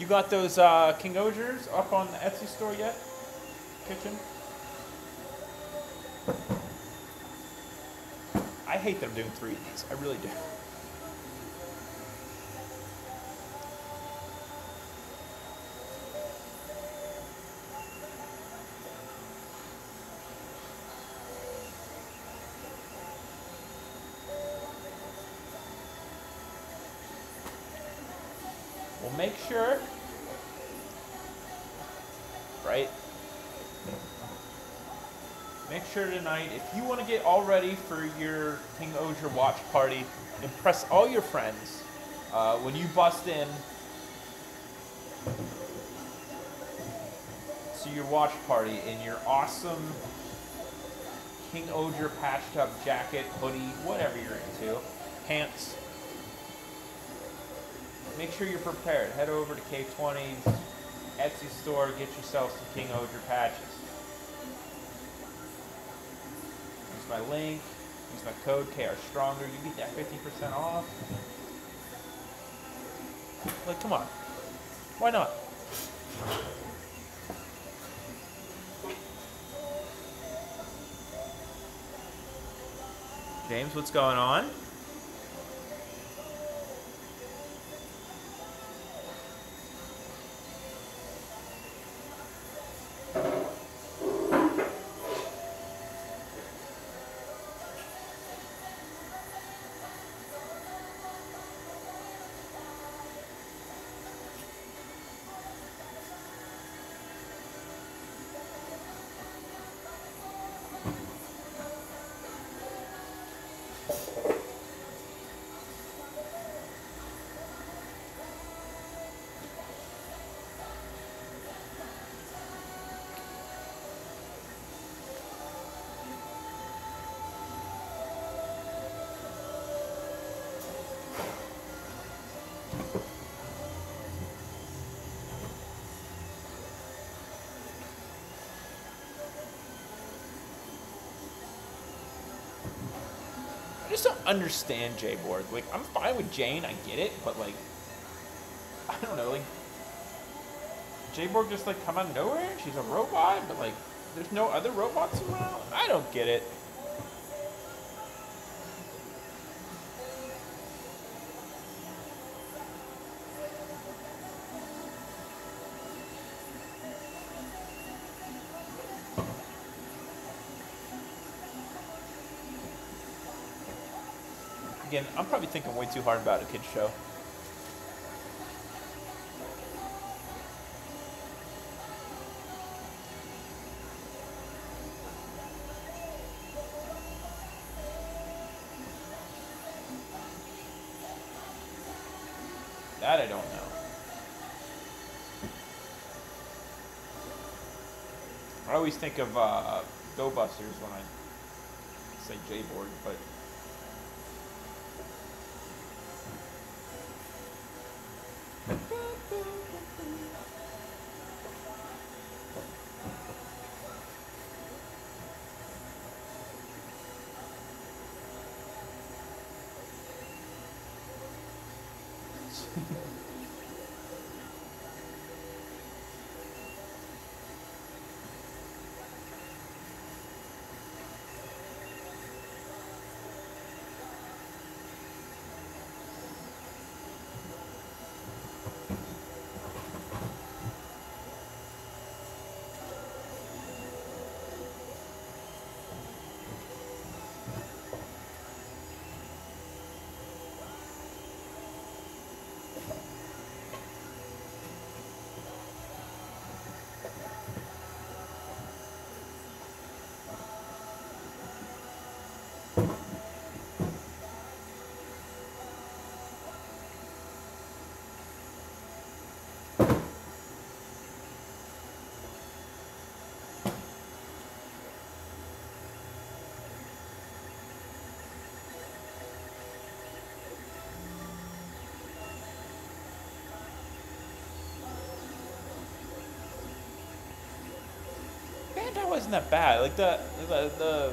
You got those uh, King-Ohgers up on the Etsy store yet? Kitchen? I hate that I'm doing three of these. I really do. Make sure, right? Make sure tonight, if you want to get all ready for your King-Ohger watch party, impress all your friends uh, when you bust in to your watch party in your awesome King-Ohger patched up jacket, hoodie, whatever you're into, pants. Make sure you're prepared. Head over to K twenty's Etsy store, get yourself some King-Ohger patches. Use my link, use my code K R Stronger, you get that fifty percent off. Like, come on. Why not? James, what's going on? I just don't understand J Borg. Like, I'm fine with Jane, I get it, but like, I don't know, like, J Borg just like come out of nowhere. She's a robot, but like, there's no other robots around. I don't get it. Again, I'm probably thinking way too hard about a kid's show. That I don't know. I always think of uh, Go Busters when I say J Borg, but. That wasn't that bad. Like the the the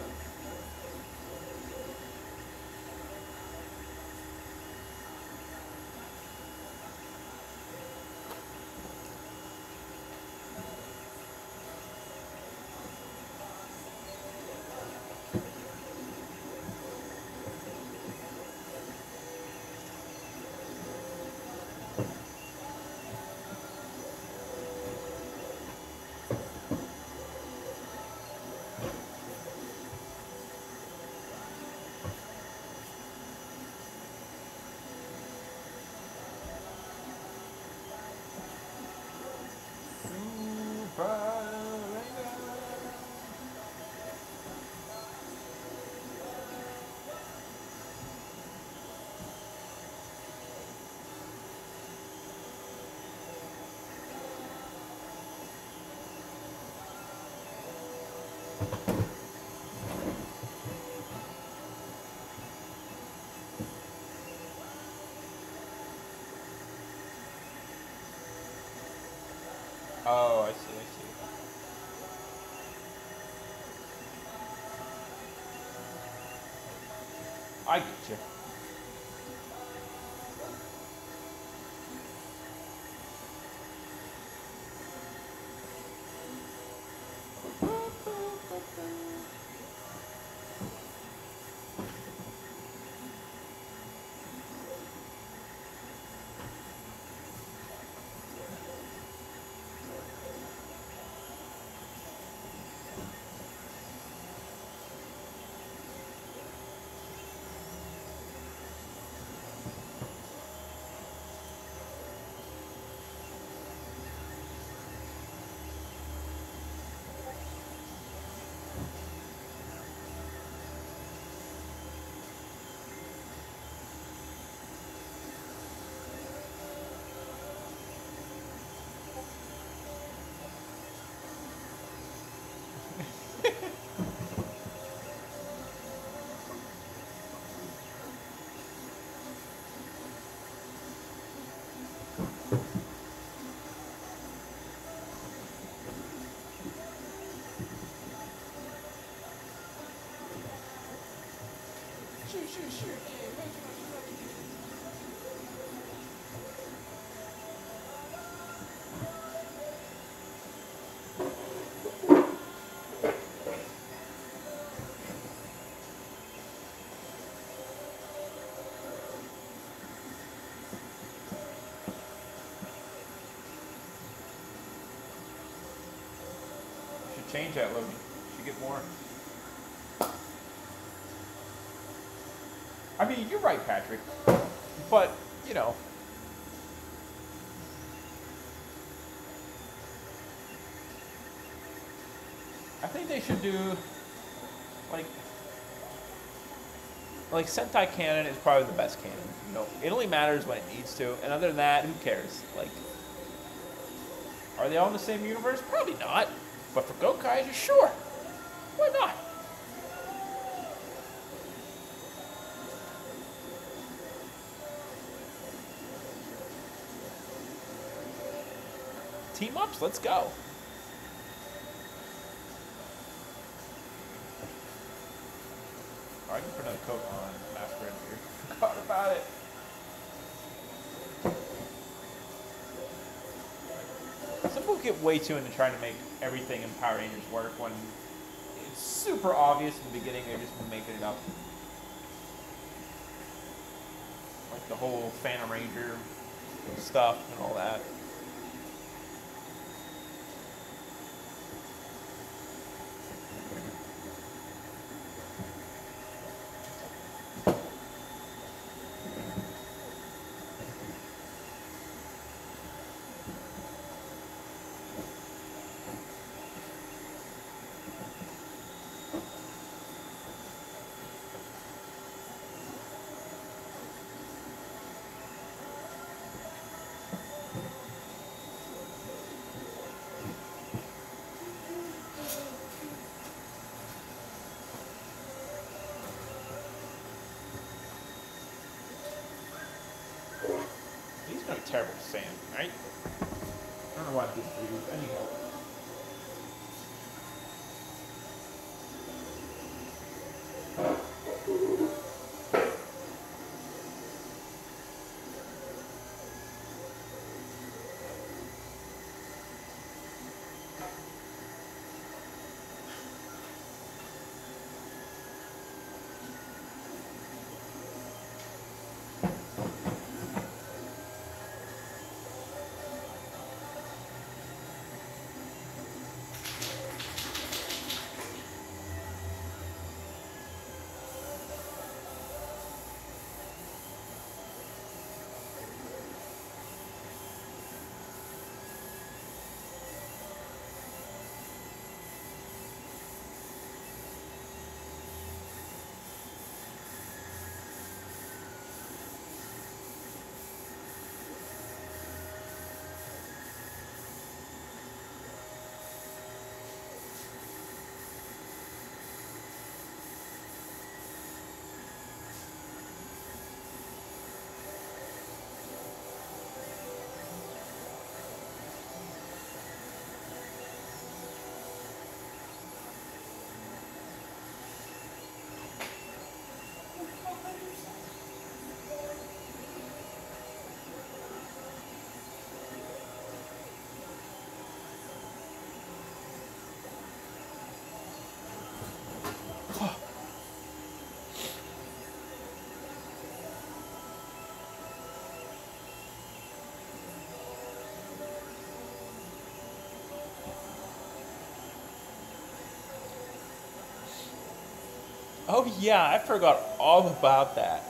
Oh, I see, I see. I get you. Sure, sure. Should change that, Logan. Should get more. I mean, you're right, Patrick, but, you know. I think they should do, like, like Sentai canon is probably the best canon. You know, it only matters when it needs to, and other than that, who cares? Like, are they all in the same universe? Probably not, but for Gokaiger, sure. Why not? Team ups, let's go. Oh, I can put another coat on Mask Red here. Forgot about it. people get way too into trying to make everything in Power Rangers work when it's super obvious in the beginning they're just making it up. Like the whole Phantom Ranger stuff and all that. Terrible sand, right? I don't know why this is anyhow. Oh yeah, I forgot all about that.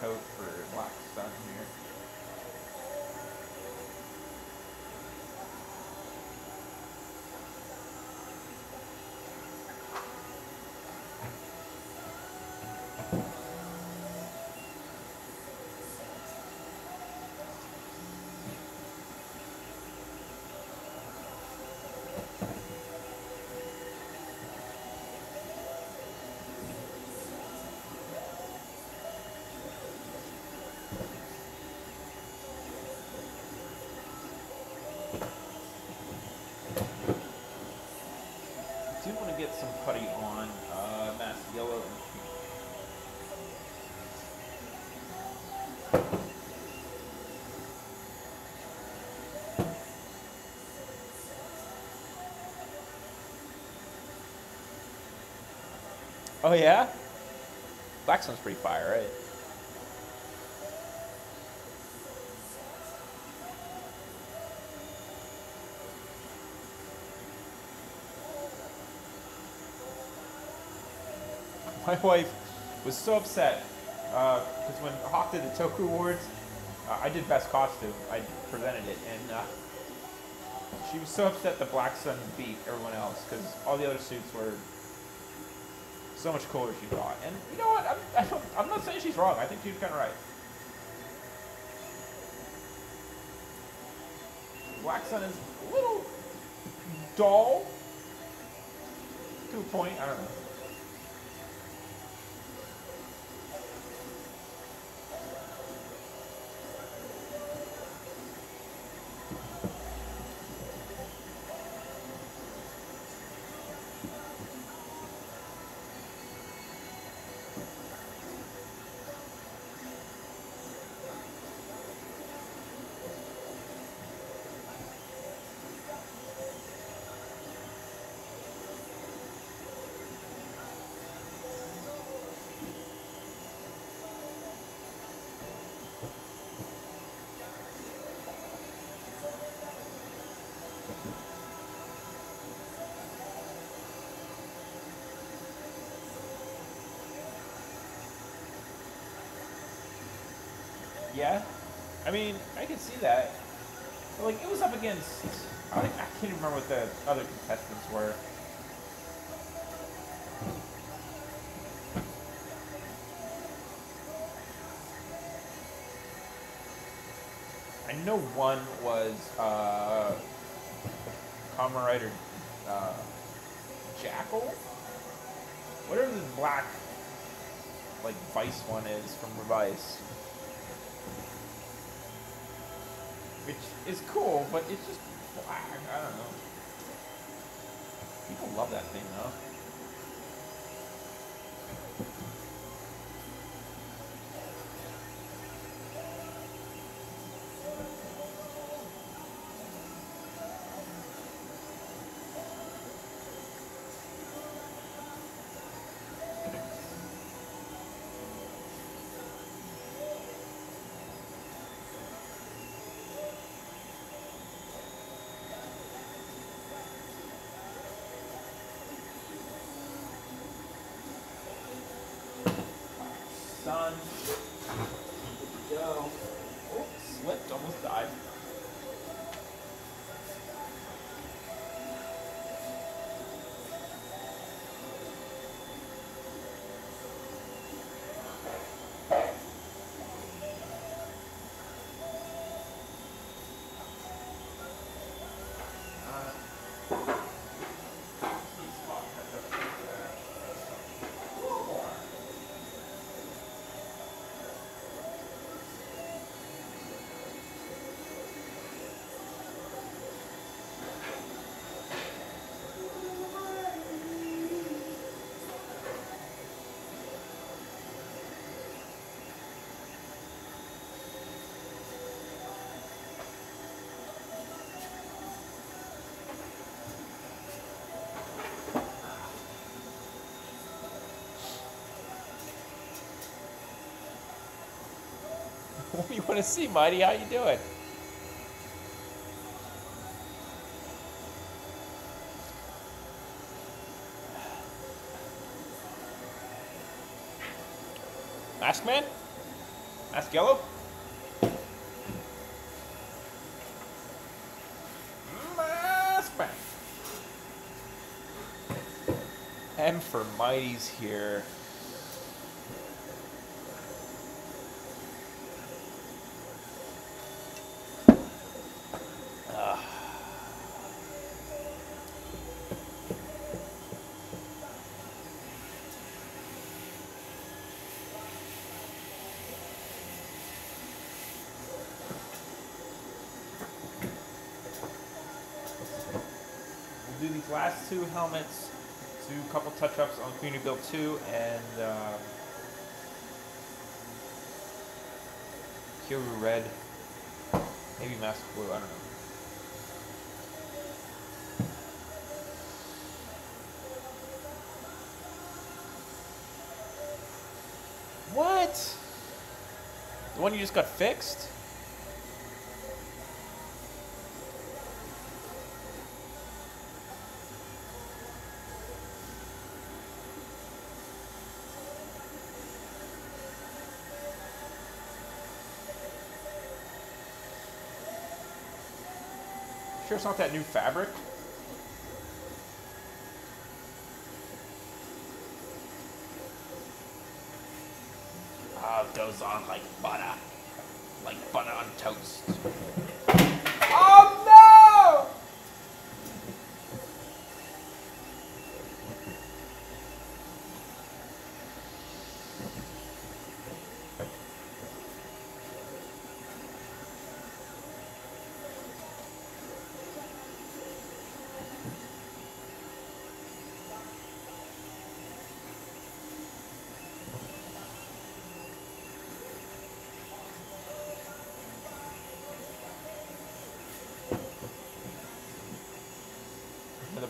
Coat for Black Sun here. Get some putty on uh, Mask Yellow. Oh, yeah? Black Sun's pretty fire, right? My wife was so upset because uh, when Hawk did the Toku Awards, uh, I did Best Costume. I presented it, and uh, she was so upset that Black Sun beat everyone else because all the other suits were so much cooler, she thought. And you know what? I'm, I don't, I'm not saying she's wrong. I think she's kind of right. Black Sun is a little dull to a point. I don't know. Yeah, I mean, I could see that. But, like, it was up against, I, I can't even remember what the other contestants were. I know one was uh, Kamen Rider uh, Jackal? Whatever the black, like, Vice one is from Revice. Which is cool, but it's just black. I don't know. People love that thing, though. What do you want to see, Mighty? How you doing? Mask Man? Mask Yellow? Mask Man! M for Mighty's here. Last two helmets, do a couple touch-ups on Community Build two, and uh, Kyoru Red, maybe Mask Blue, I don't know. What? The one you just got fixed? Sure it's not that new fabric? Goes on like butter, like butter on toast. Oh no!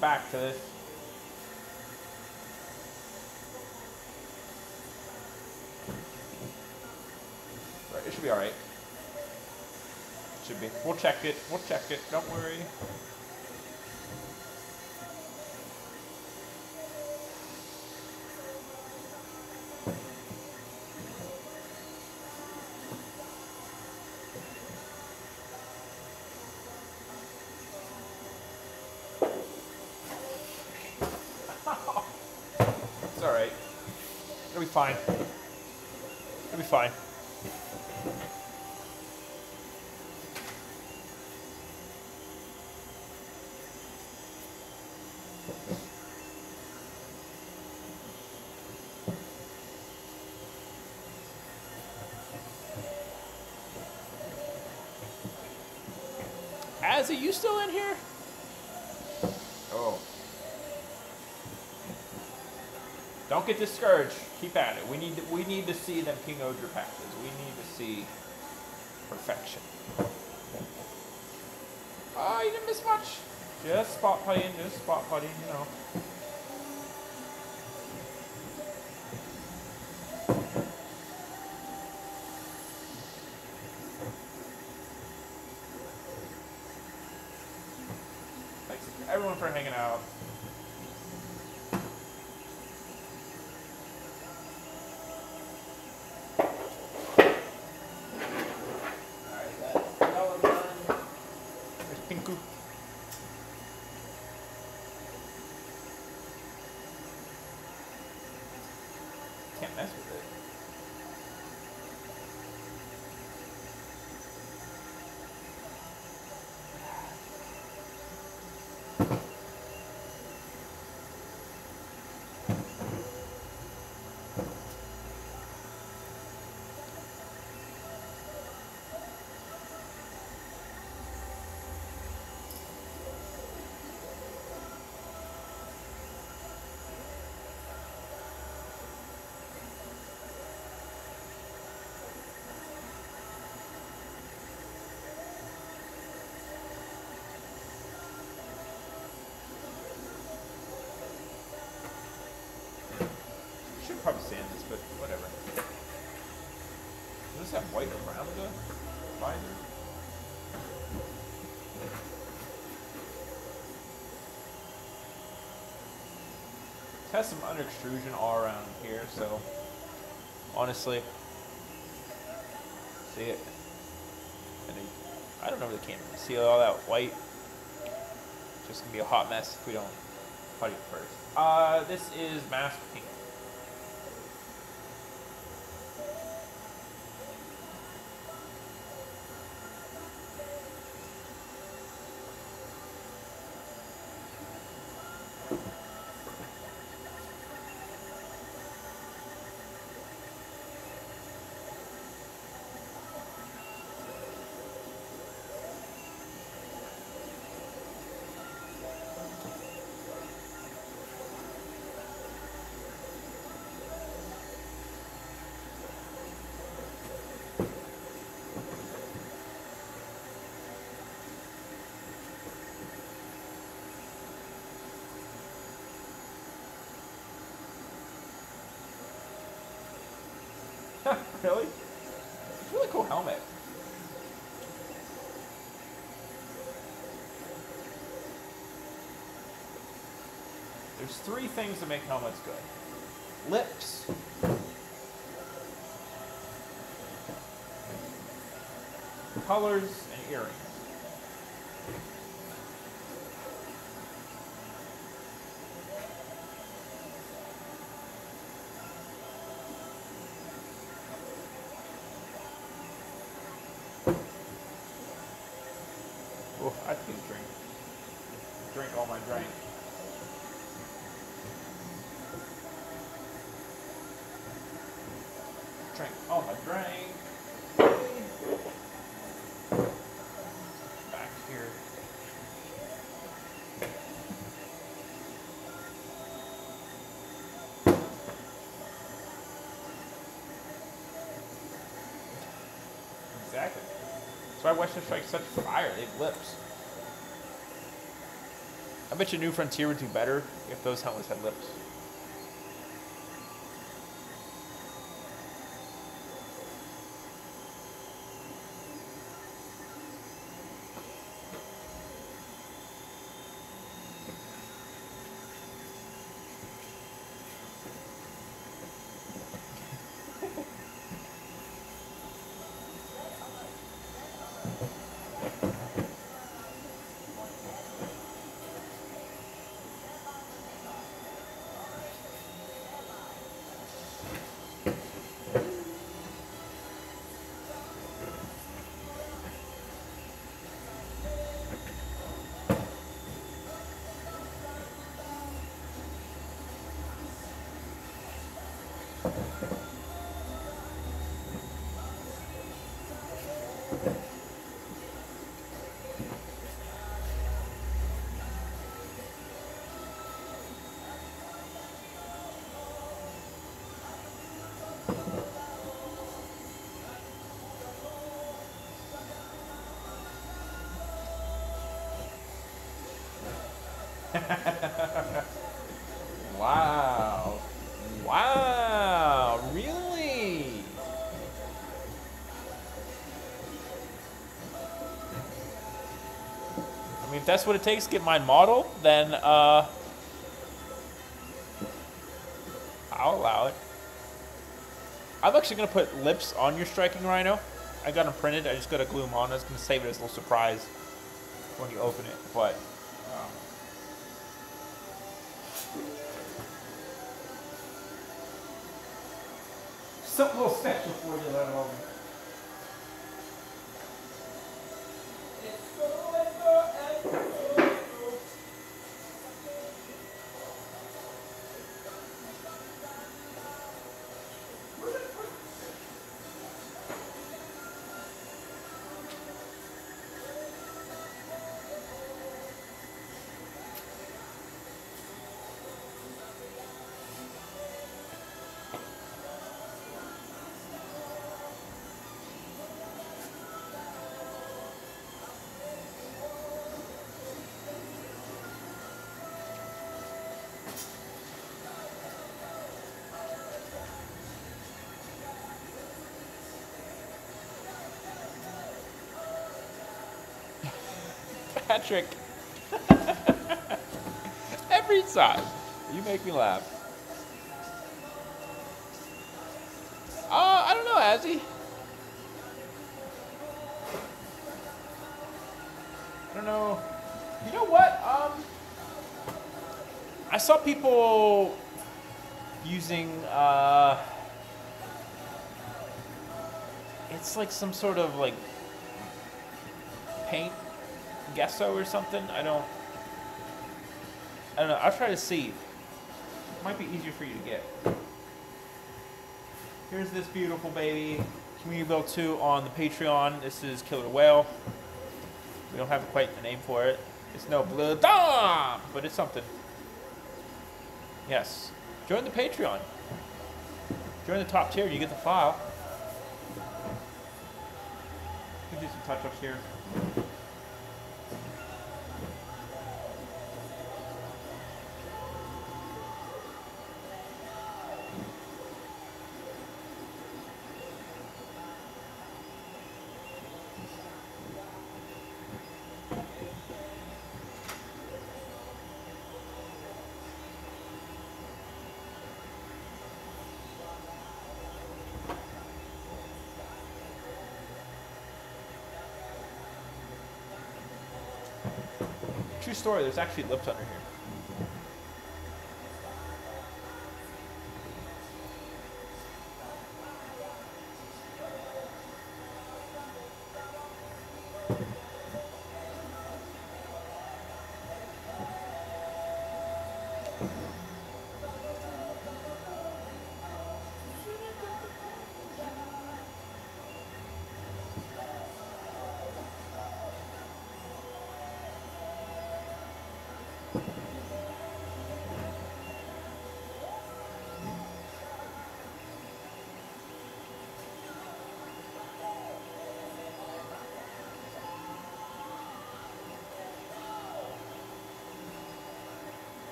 Back to this. Right, it should be all right. Should be. We'll check it. We'll check it. Don't worry. Fine. It'll be fine. Az, are you still in here? Don't get discouraged. Keep at it. We need to, we need to see them King Ohger patches. We need to see perfection. Ah, uh, you didn't miss much. Just spot putting, just spot putting, you know. Thanks everyone for hanging out. Probably sand this, but whatever. Does this have white or brown to it? Why? It has some under extrusion all around here, so honestly, see it. And I don't know if they can't see all that white. It's just gonna be a hot mess if we don't fight it first. Uh, this is Mask Pink. Really? It's a really cool helmet. There's three things that make helmets good. Lips. Colors and earrings. Oh, I think drink. Drink all my drink. Drink all my drink. That's why Western Strike's such fire. They have lips. I bet you New Frontier would do better if those helmets had lips. Wow. Wow. Really? I mean, if that's what it takes to get my model, then uh, I'll allow it. I'm actually going to put lips on your striking rhino. I got them printed. I just got to glue them on. I was going to save it as a little surprise when you open it, but... something a little special for you, that album. Patrick, every time you make me laugh. Uh, I don't know, Azzy. I don't know. You know what? Um, I saw people using. Uh, it's like some sort of like paint. Gesso or something. I don't. I don't know. I'll try to see. It might be easier for you to get. Here's this beautiful baby. Community build two on the Patreon. This is Killer Whale. We don't have quite a name for it. It's no blue dom, but it's something. Yes. Join the Patreon. Join the top tier. You get the file. We can do some touch ups here. true story. There's actually lips under here.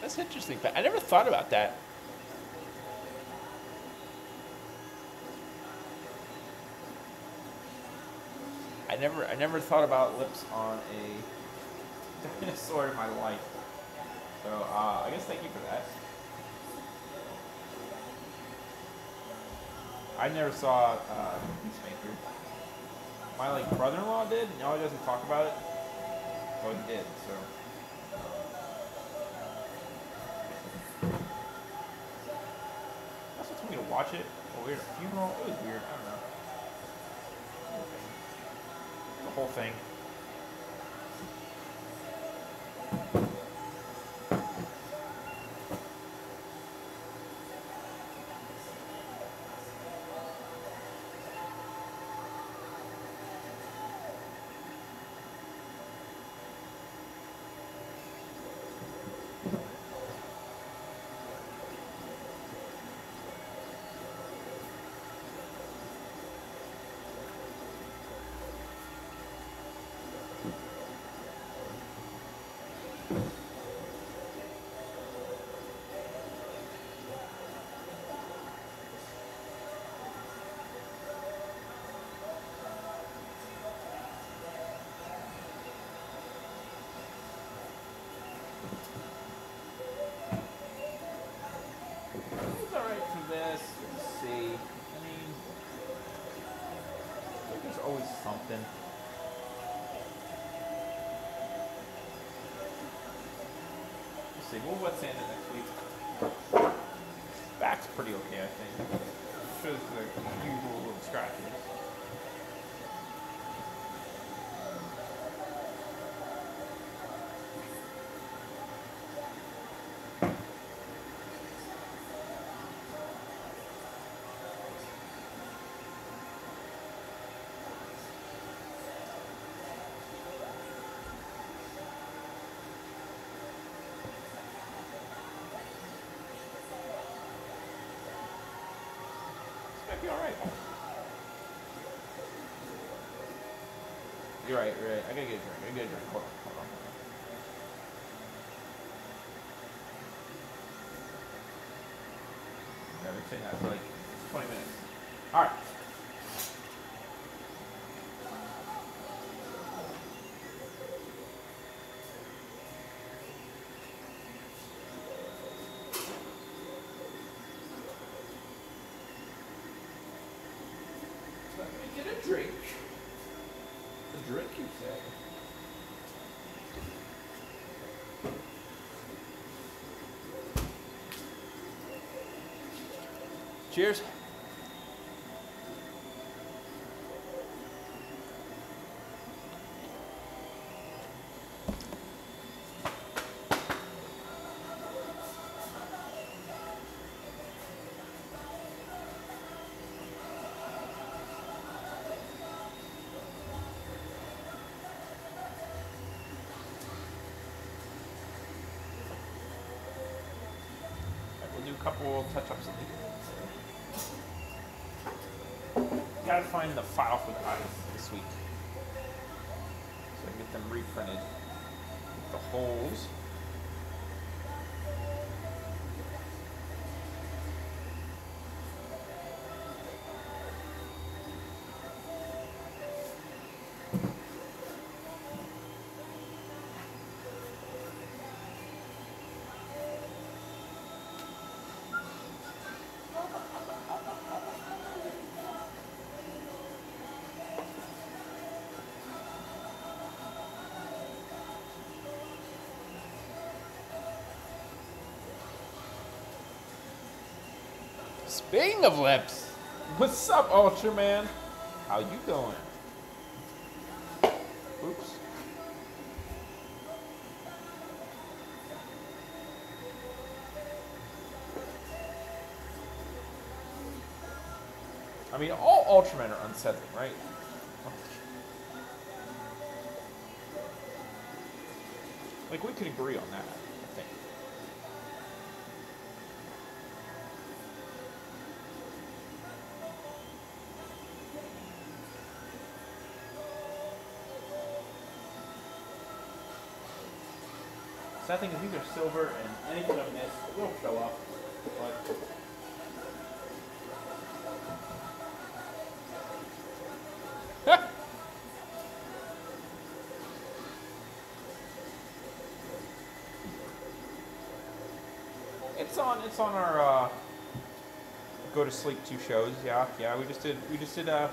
That's interesting, but I never thought about that. I never, I never thought about lips on a dinosaur in my life. So uh, I guess thank you for that. I never saw uh, Peacemaker. My like brother-in-law did. No, he doesn't talk about it, but he did. So. Watch it. Oh, we had a funeral. It was weird. I don't know. The whole thing. We'll wet sand it next week. Back's pretty okay, I think. Shows the usual little scratches. You're right, you're right. I gotta get a drink. I gotta get a drink. Hold on, hold on. I've been saying that for like twenty minutes. All right. Cheers. We'll do a couple touch-ups of the gotta find the file for the eyes this week, so I can get them reprinted with the holes. Speaking of lips, what's up, Ultraman? How you doing? Oops. I mean, all Ultraman are unsettling, right? Like, we could agree on that, I think. Sad thing is, these are silver, and anything of this will show up, but... It's on. It's on our uh, go to sleep two shows. Yeah, yeah. We just did. We just did uh,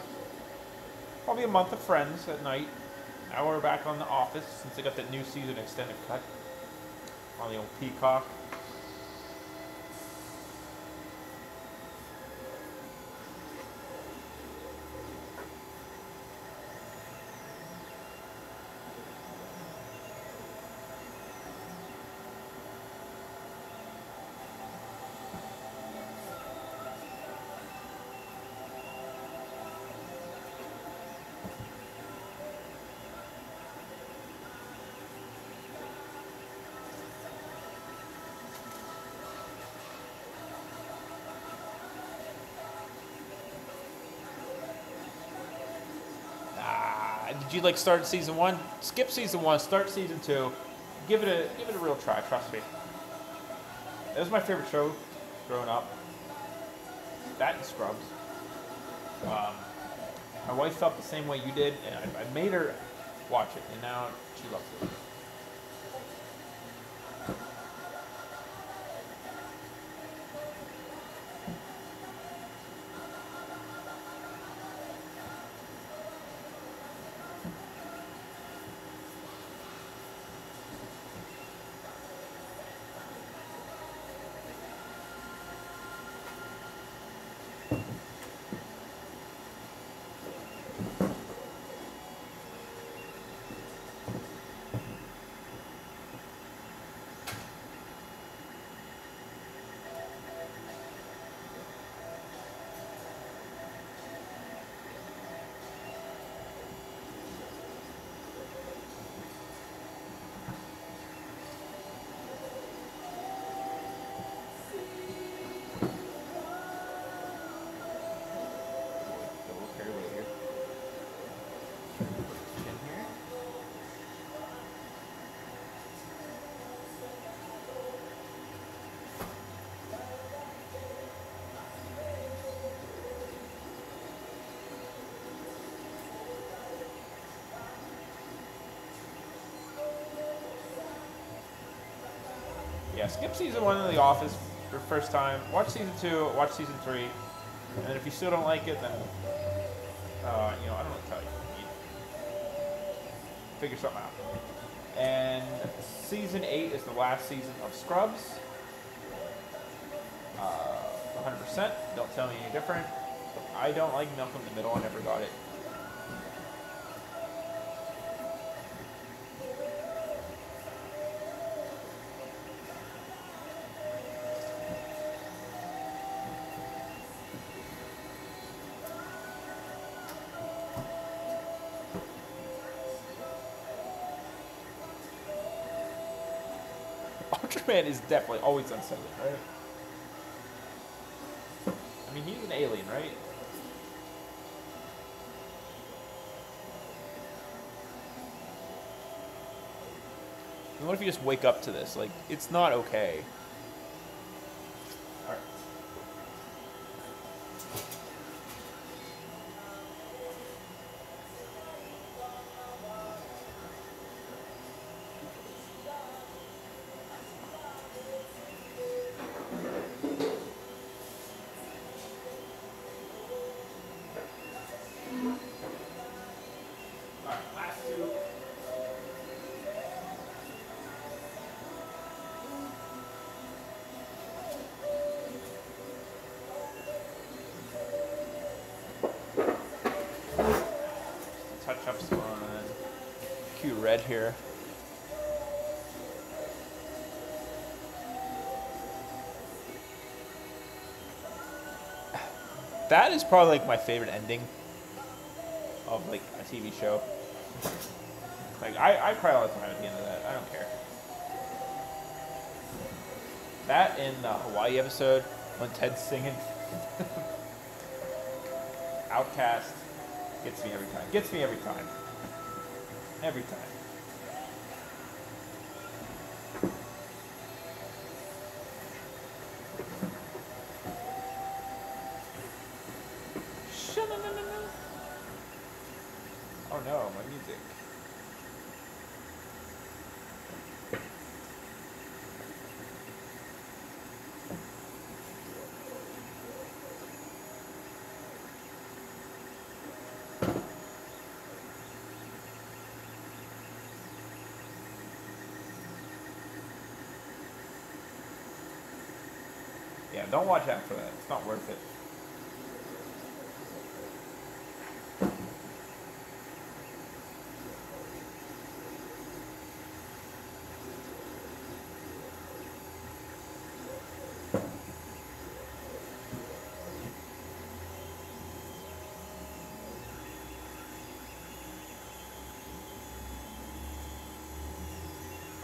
probably a month of Friends at night. Now we're back on The Office since they got that new season extended cut on the old Peacock. Did you like start season one? Skip season one, start season two. Give it a give it a real try, trust me. That was my favorite show growing up. That and Scrubs. Um, my wife felt the same way you did, and I, I made her watch it, and now she loves it. Yeah, skip season one in The Office for the first time. Watch season two, watch season three, and then if you still don't like it, then uh, you know, I don't know what to tell you. you. Figure something out. And season eight is the last season of Scrubs. Uh, one hundred percent. Don't tell me any different. I don't like Milk in the Middle. I never got it. Ultraman is definitely always unsettling, right? I mean, he's an alien, right? And what if you just wake up to this? Like, it's not okay. All right. red here. That is probably like my favorite ending of like a T V show. Like I, I cry all the time at the end of that. I don't care. That in the Hawaii episode when Ted's singing. Outcast gets me every time. Gets me every time. Every time. Oh no, my music. Yeah, don't watch out for that. It's not worth it.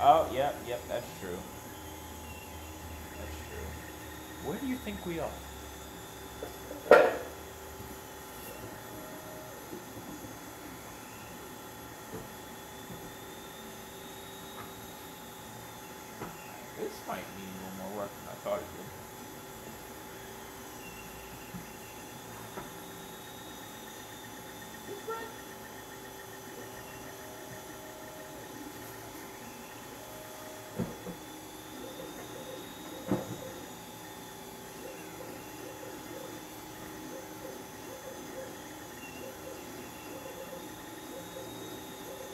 Oh, yep, yep, that's true. That's true. Where do you think we are? This might need a little more work than I thought it would.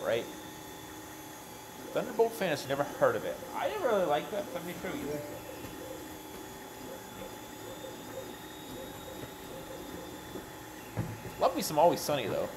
Right. Thunderbolt Fantasy, never heard of it. I didn't really like that seventy show either. Love me some Always Sunny though.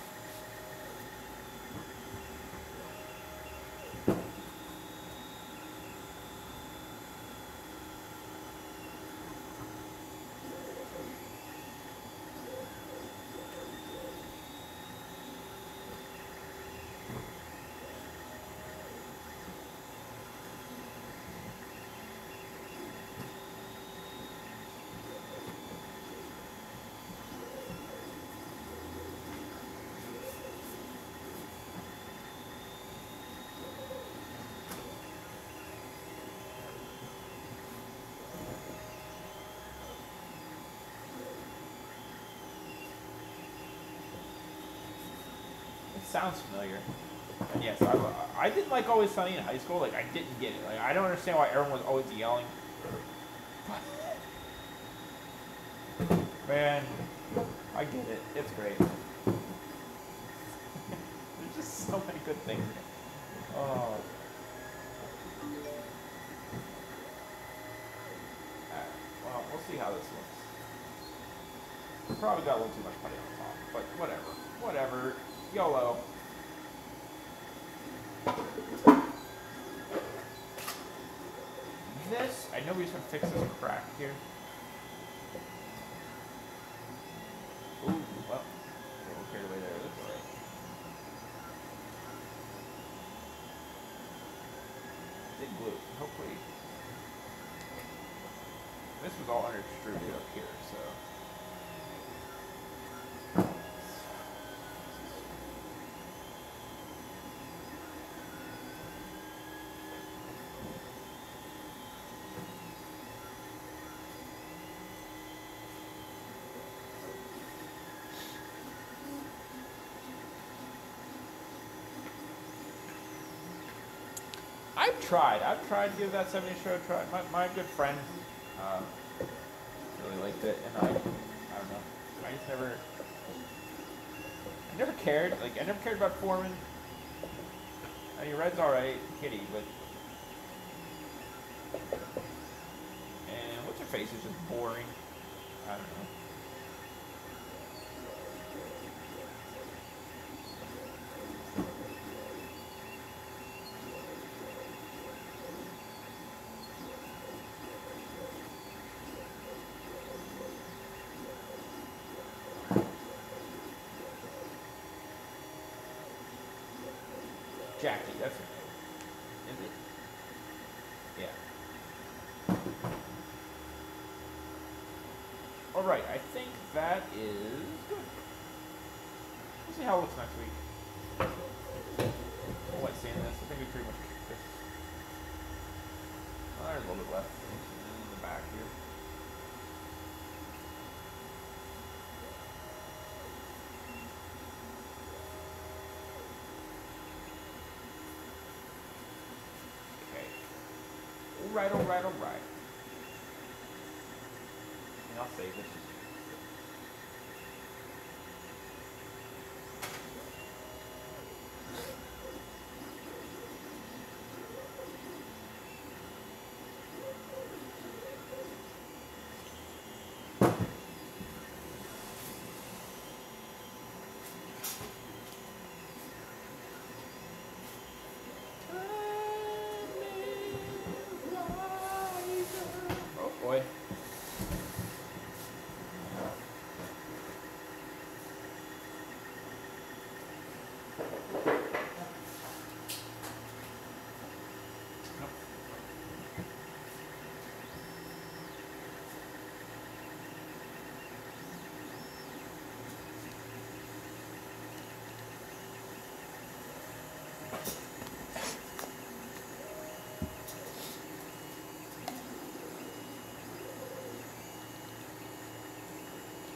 Sounds familiar. And yes, I, I didn't like Always Sunny in high school. Like, I didn't get it. Like, I don't understand why everyone was always yelling. Man, I get it. It's great. There's just so many good things. Oh. Alright, well, we'll see how this looks. Probably got a little too much putty on top, but whatever. Whatever. YOLO. This, I know we just have to fix this crack here. Ooh, well, we'll carry away there. That's alright. Did glue, hopefully. This was all under-extruded up here, so. I've tried. I've tried to give that seventies show a try. My, my good friend uh, really liked it, and I, I don't know. I just never, I never cared. Like, I never cared about Foreman. I mean, Red's alright, Kitty, but and what's her face is just boring. I don't know. Jackie, that's her name. Is it? Yeah. All right, I think that is good. We'll see how it looks next week. Oh, I've seen this. I think we pretty much kicked this. Well, there's a little bit left in the back here. All right, all right, all right. And I'll save this.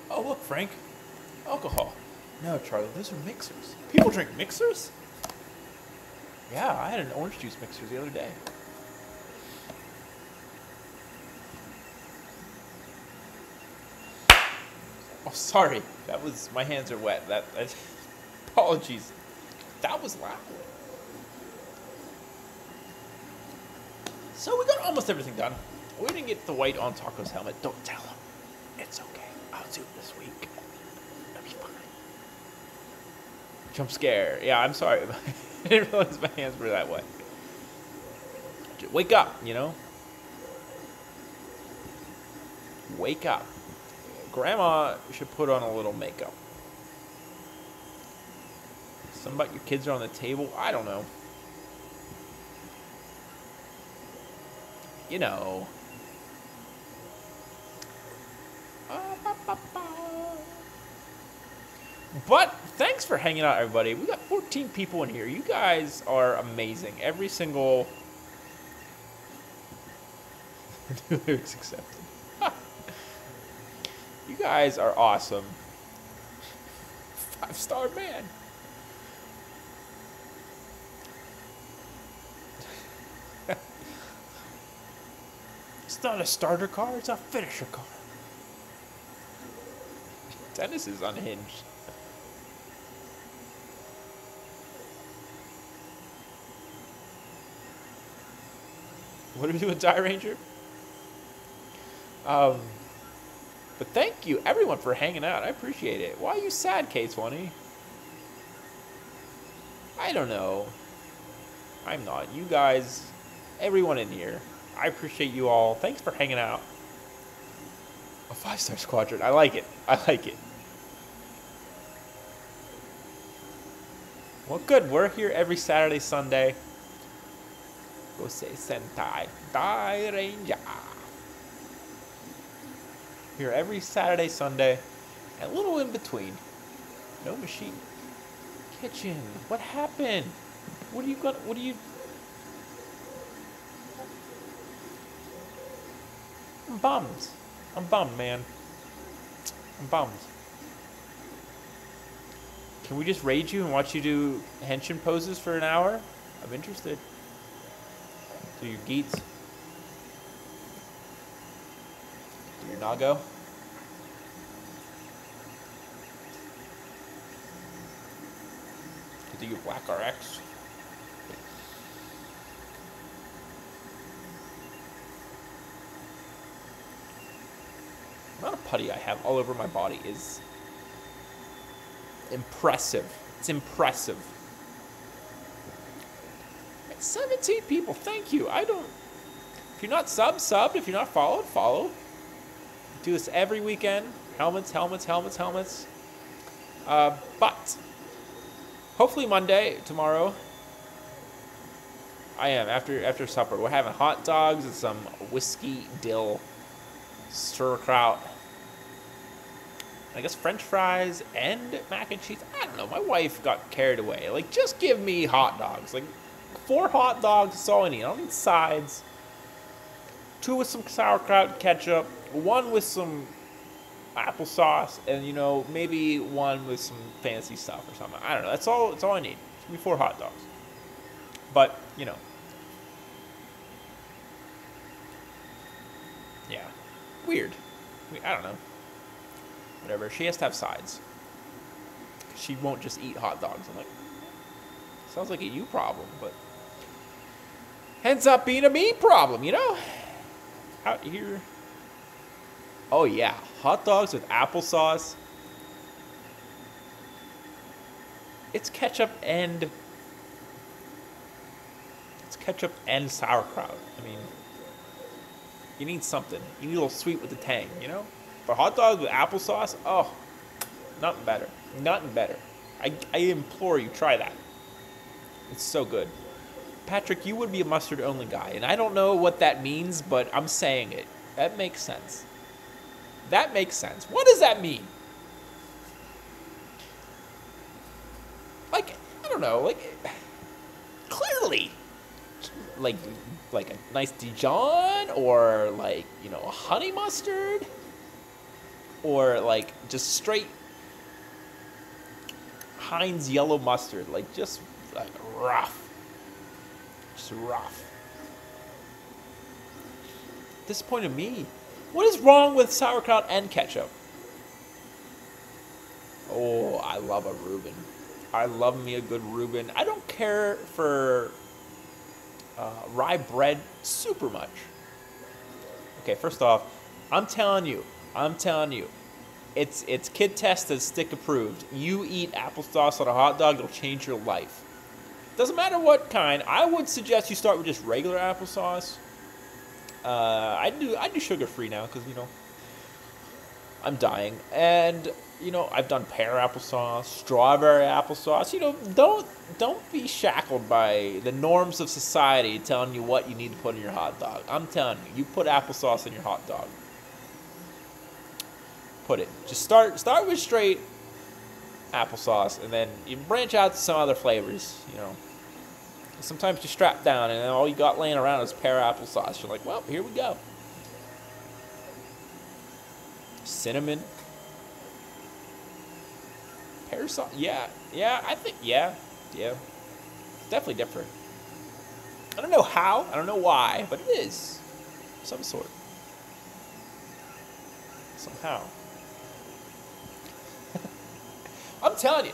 Oh, look, Frank. Alcohol. No, Charlie, those are mixers. People drink mixers? Yeah, I had an orange juice mixer the other day. Oh, sorry. That was... My hands are wet. That... I, apologies. That was loud. So we got almost everything done. We didn't get the white on Taco's helmet. Don't tell him. It's okay. I'll do it this week. I'll be fine. Jump scare. Yeah, I'm sorry. I didn't realize my hands were that way. Just wake up, you know? Wake up. Grandma should put on a little makeup. Something about your kids are on the table. I don't know. You know. But thanks for hanging out, everybody. We got fourteen people in here. You guys are amazing. Every single new lyrics accepted. You guys are awesome. Five star man. It's not a starter car. It's a finisher car. Dennis is unhinged. What are we doing, Dire Ranger? Um, but thank you, everyone, for hanging out. I appreciate it. Why are you sad, K twenty? I don't know. I'm not. You guys, everyone in here, I appreciate you all. Thanks for hanging out. A five-star squadron. I like it. I like it. Well, good. We're here every Saturday, Sunday. Go say Sentai. Die Ranger. Here every Saturday, Sunday, and a little in between. No machine. Kitchen. What happened? What do you got? What do you? I'm bummed. I'm bummed, man. I'm bummed. Can we just raid you and watch you do henshin poses for an hour? I'm interested. Do your Geats. Do your Nago. Do your Black R X. The amount of putty I have all over my body is impressive. It's impressive. It's seventeen people. Thank you. I don't... If you're not sub, subbed. If you're not followed, follow. I do this every weekend. Helmets, helmets, helmets, helmets. Uh, but hopefully Monday, tomorrow, I am. After after supper, we're having hot dogs and some whiskey dill sauerkraut. I guess French fries and mac and cheese. I don't know. My wife got carried away. Like, just give me hot dogs. Like, four hot dogs is all I need. I don't need sides. Two with some sauerkraut and ketchup. One with some applesauce, and, you know, maybe one with some fancy stuff or something. I don't know. That's all. That's all I need. Give me four hot dogs. But, you know. Yeah. Weird. I don't know. Whatever. She has to have sides. She won't just eat hot dogs. I'm like, sounds like a you problem, but ends up being a me problem, you know? Out here. Oh, yeah. Hot dogs with applesauce. It's ketchup and... It's ketchup and sauerkraut. I mean, you need something. You need a little sweet with the tang, you know? But hot dogs with applesauce, oh, nothing better. Nothing better. I, I implore you, try that. It's so good. Patrick, you would be a mustard-only guy, and I don't know what that means, but I'm saying it. That makes sense. That makes sense. What does that mean? Like, I don't know, like, clearly. Like, like a nice Dijon, or like, you know, a honey mustard? Or, like, just straight Heinz yellow mustard. Like, just, like, rough. Just rough. Disappointed me. What is wrong with sauerkraut and ketchup? Oh, I love a Reuben. I love me a good Reuben. I don't care for uh, rye bread super much. Okay, first off, I'm telling you. I'm telling you, it's it's kid tested, stick approved. You eat applesauce on a hot dog, it'll change your life. Doesn't matter what kind. I would suggest you start with just regular applesauce. Uh, I do I do sugar free now because, you know, I'm dying, and, you know, I've done pear applesauce, strawberry applesauce. You know, don't don't be shackled by the norms of society telling you what you need to put in your hot dog. I'm telling you, you put applesauce in your hot dog. Put it. Just start start with straight applesauce, and then you branch out to some other flavors, you know. Sometimes you strap down, and all you got laying around is pear applesauce. You're like, well, here we go. Cinnamon. Pear sauce. Yeah, yeah, I think, yeah, yeah. It's definitely different. I don't know how, I don't know why, but it is. Some sort. Somehow. I'm telling you.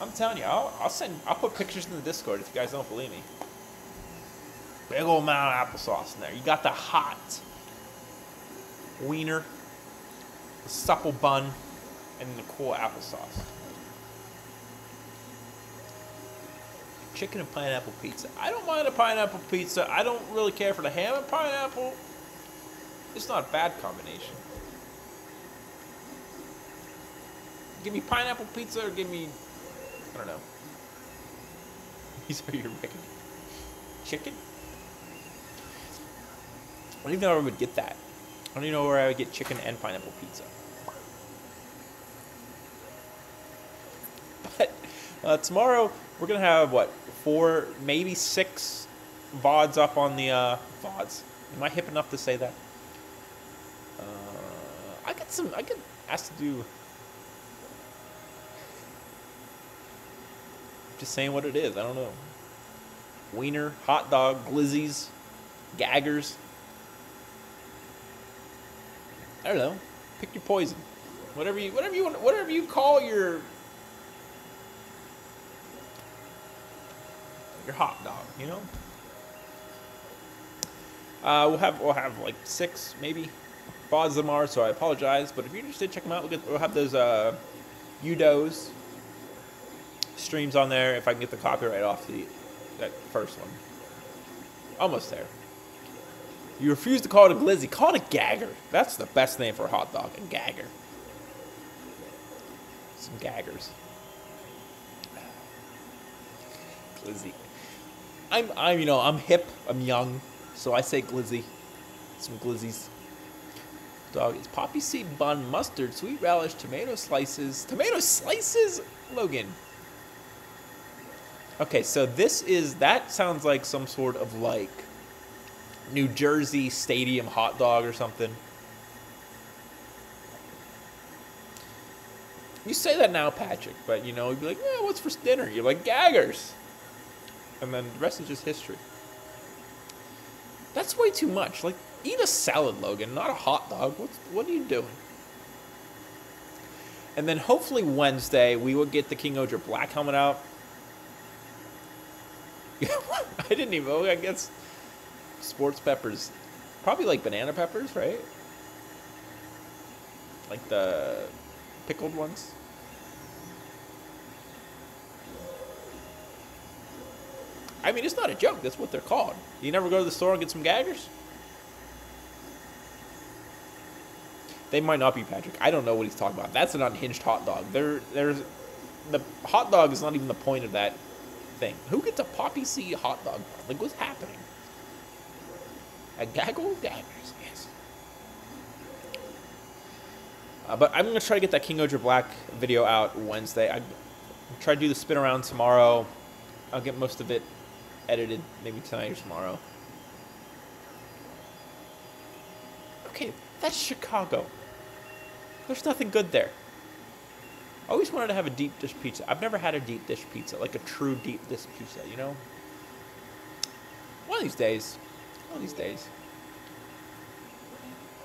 I'm telling you. I'll, I'll send. I'll put pictures in the Discord if you guys don't believe me. Big old amount of applesauce in there. You got the hot wiener, the supple bun, and the cool applesauce. Chicken and pineapple pizza. I don't mind a pineapple pizza. I don't really care for the ham and pineapple. It's not a bad combination. Give me pineapple pizza, or give me, I don't know. These are your regular chicken. I don't even know where I would get that. I don't even know where I would get chicken and pineapple pizza. But uh, tomorrow we're gonna have what, four, maybe six V O Ds up on the uh, V O Ds. Am I hip enough to say that? Uh, I get some. I get asked to do. Just saying what it is. I don't know. Wiener, hot dog, glizzies, gaggers. I don't know. Pick your poison. Whatever you, whatever you, whatever you call your your hot dog. You know. Uh, we'll have we'll have like six maybe V O Ds them are. So I apologize. But if you're interested, check them out. We'll, get, we'll have those uh, Udos. Streams on there if I can get the copyright off the that first one. Almost there. You refuse to call it a glizzy. Call it a gagger. That's the best name for a hot dog. A gagger. Some gaggers. Glizzy. I'm, I'm, you know, I'm hip. I'm young, so I say glizzy. Some glizzies. Dog is poppy seed bun, mustard, sweet relish, tomato slices. Tomato slices, Logan. Okay, so this is that sounds like some sort of like New Jersey stadium hot dog or something. You say that now, Patrick, but you know, you'd be like, eh, what's for dinner? You're like, gaggers. And then the rest is just history. That's way too much. Like, eat a salad, Logan, not a hot dog. What's, what are you doing? And then hopefully Wednesday, we will get the King Ohger Black Helmet out. I didn't even, I guess, sports peppers. Probably like banana peppers, right? Like the pickled ones. I mean, it's not a joke. That's what they're called. You never go to the store and get some gaggers? They might not be, Patrick. I don't know what he's talking about. That's an unhinged hot dog. There, there's the hot dog is not even the point of that thing. Who gets a poppy seed hot dog? Like, what's happening? A gaggle of gaggers, yes. Uh, but I'm going to try to get that King Ohger Black video out Wednesday. I try to do the spin around tomorrow. I'll get most of it edited maybe tonight or tomorrow. Okay, that's Chicago. There's nothing good there. I always wanted to have a deep dish pizza. I've never had a deep dish pizza, like a true deep dish pizza, you know? One of these days. One of these days.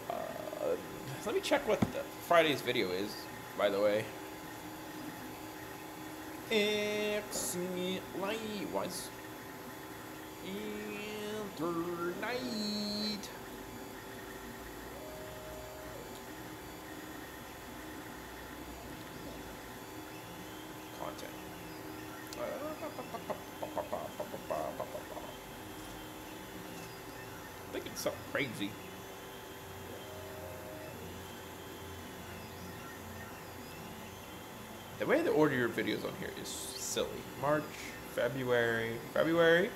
Uh, let me check what the Friday's video is, by the way. X was internet. Content. I think it's something crazy. The way they order your videos on here is silly. March, February, February,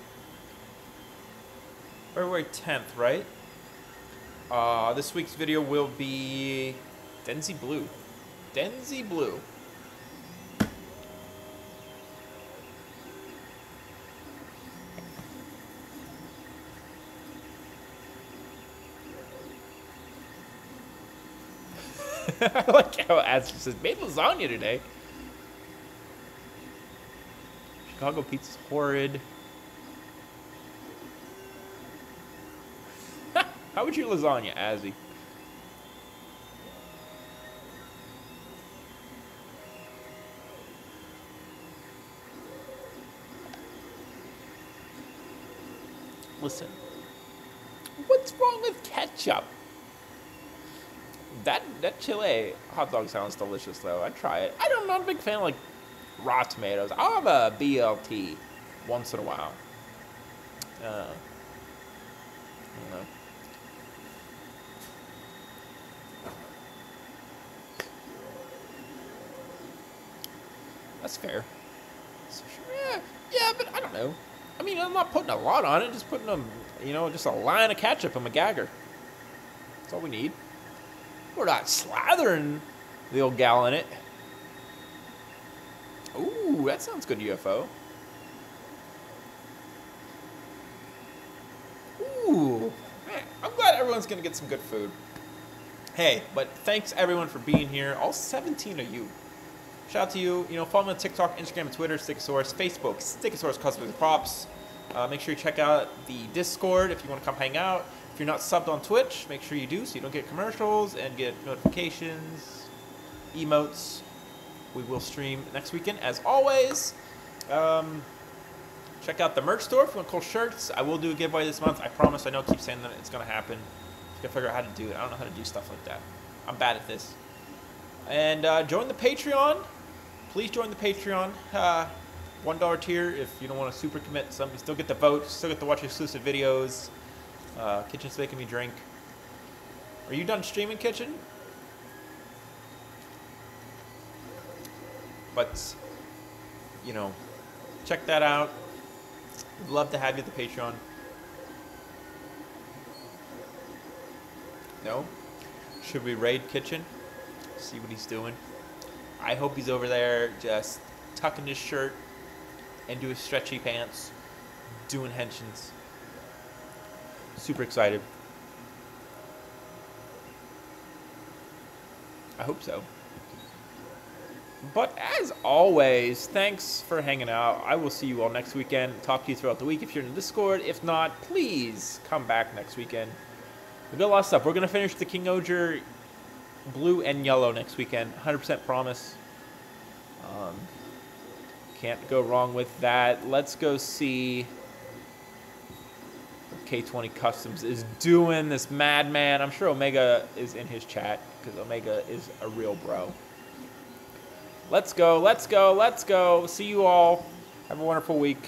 February tenth, right? Uh, this week's video will be Denzi Blue. Denzi Blue. I like how Astrid says, made lasagna today. Chicago pizza's horrid. How would you lasagna, Azzy? Listen. What's wrong with ketchup? That that chili hot dog sounds delicious, though. I'd try it. I don't, I'm not a big fan of, like, raw tomatoes. I'll have a B L T once in a while. Uh, I don't know. That's fair. So, yeah, yeah, but I don't know. I mean, I'm not putting a lot on it. Just putting a, you know, just a line of ketchup on my gagger. That's all we need. We're not slathering the old gal in it. Ooh, that sounds good, U F O. Ooh, man, I'm glad everyone's gonna get some good food. Hey, but thanks everyone for being here, all seventeen of you. Shout out to you, you know, follow me on TikTok, Instagram, and Twitter, Stickasaurus, Facebook, Stickasaurus Cosmic Props. Uh, make sure you check out the Discord if you wanna come hang out. If you're not subbed on Twitch, make sure you do so you don't get commercials and get notifications, emotes. We will stream next weekend, as always. Um, check out the merch store if you want cool shirts. I will do a giveaway this month. I promise. I know I keep saying that it's going to happen. Just got to figure out how to do it. I don't know how to do stuff like that. I'm bad at this. And uh, join the Patreon. Please join the Patreon. Uh, one dollar tier if you don't want to super commit something. Still get the vote. Still get to watch exclusive videos. Uh, Kitchen's making me drink. Are you done streaming, Kitchen? But, you know, check that out. Love to have you at the Patreon. No? Should we raid Kitchen? See what he's doing. I hope he's over there just tucking his shirt into his stretchy pants, doing henshins. Super excited. I hope so. But as always, thanks for hanging out. I will see you all next weekend. Talk to you throughout the week if you're in the Discord. If not, please come back next weekend. We've got a lot of stuff. We're going to finish the King Ohger Blue and Yellow next weekend. one hundred percent promise. Um, can't go wrong with that. Let's go see what K twenty Customs is doing. This madman. I'm sure Omega is in his chat because Omega is a real bro. Let's go, let's go, let's go. See you all. Have a wonderful week.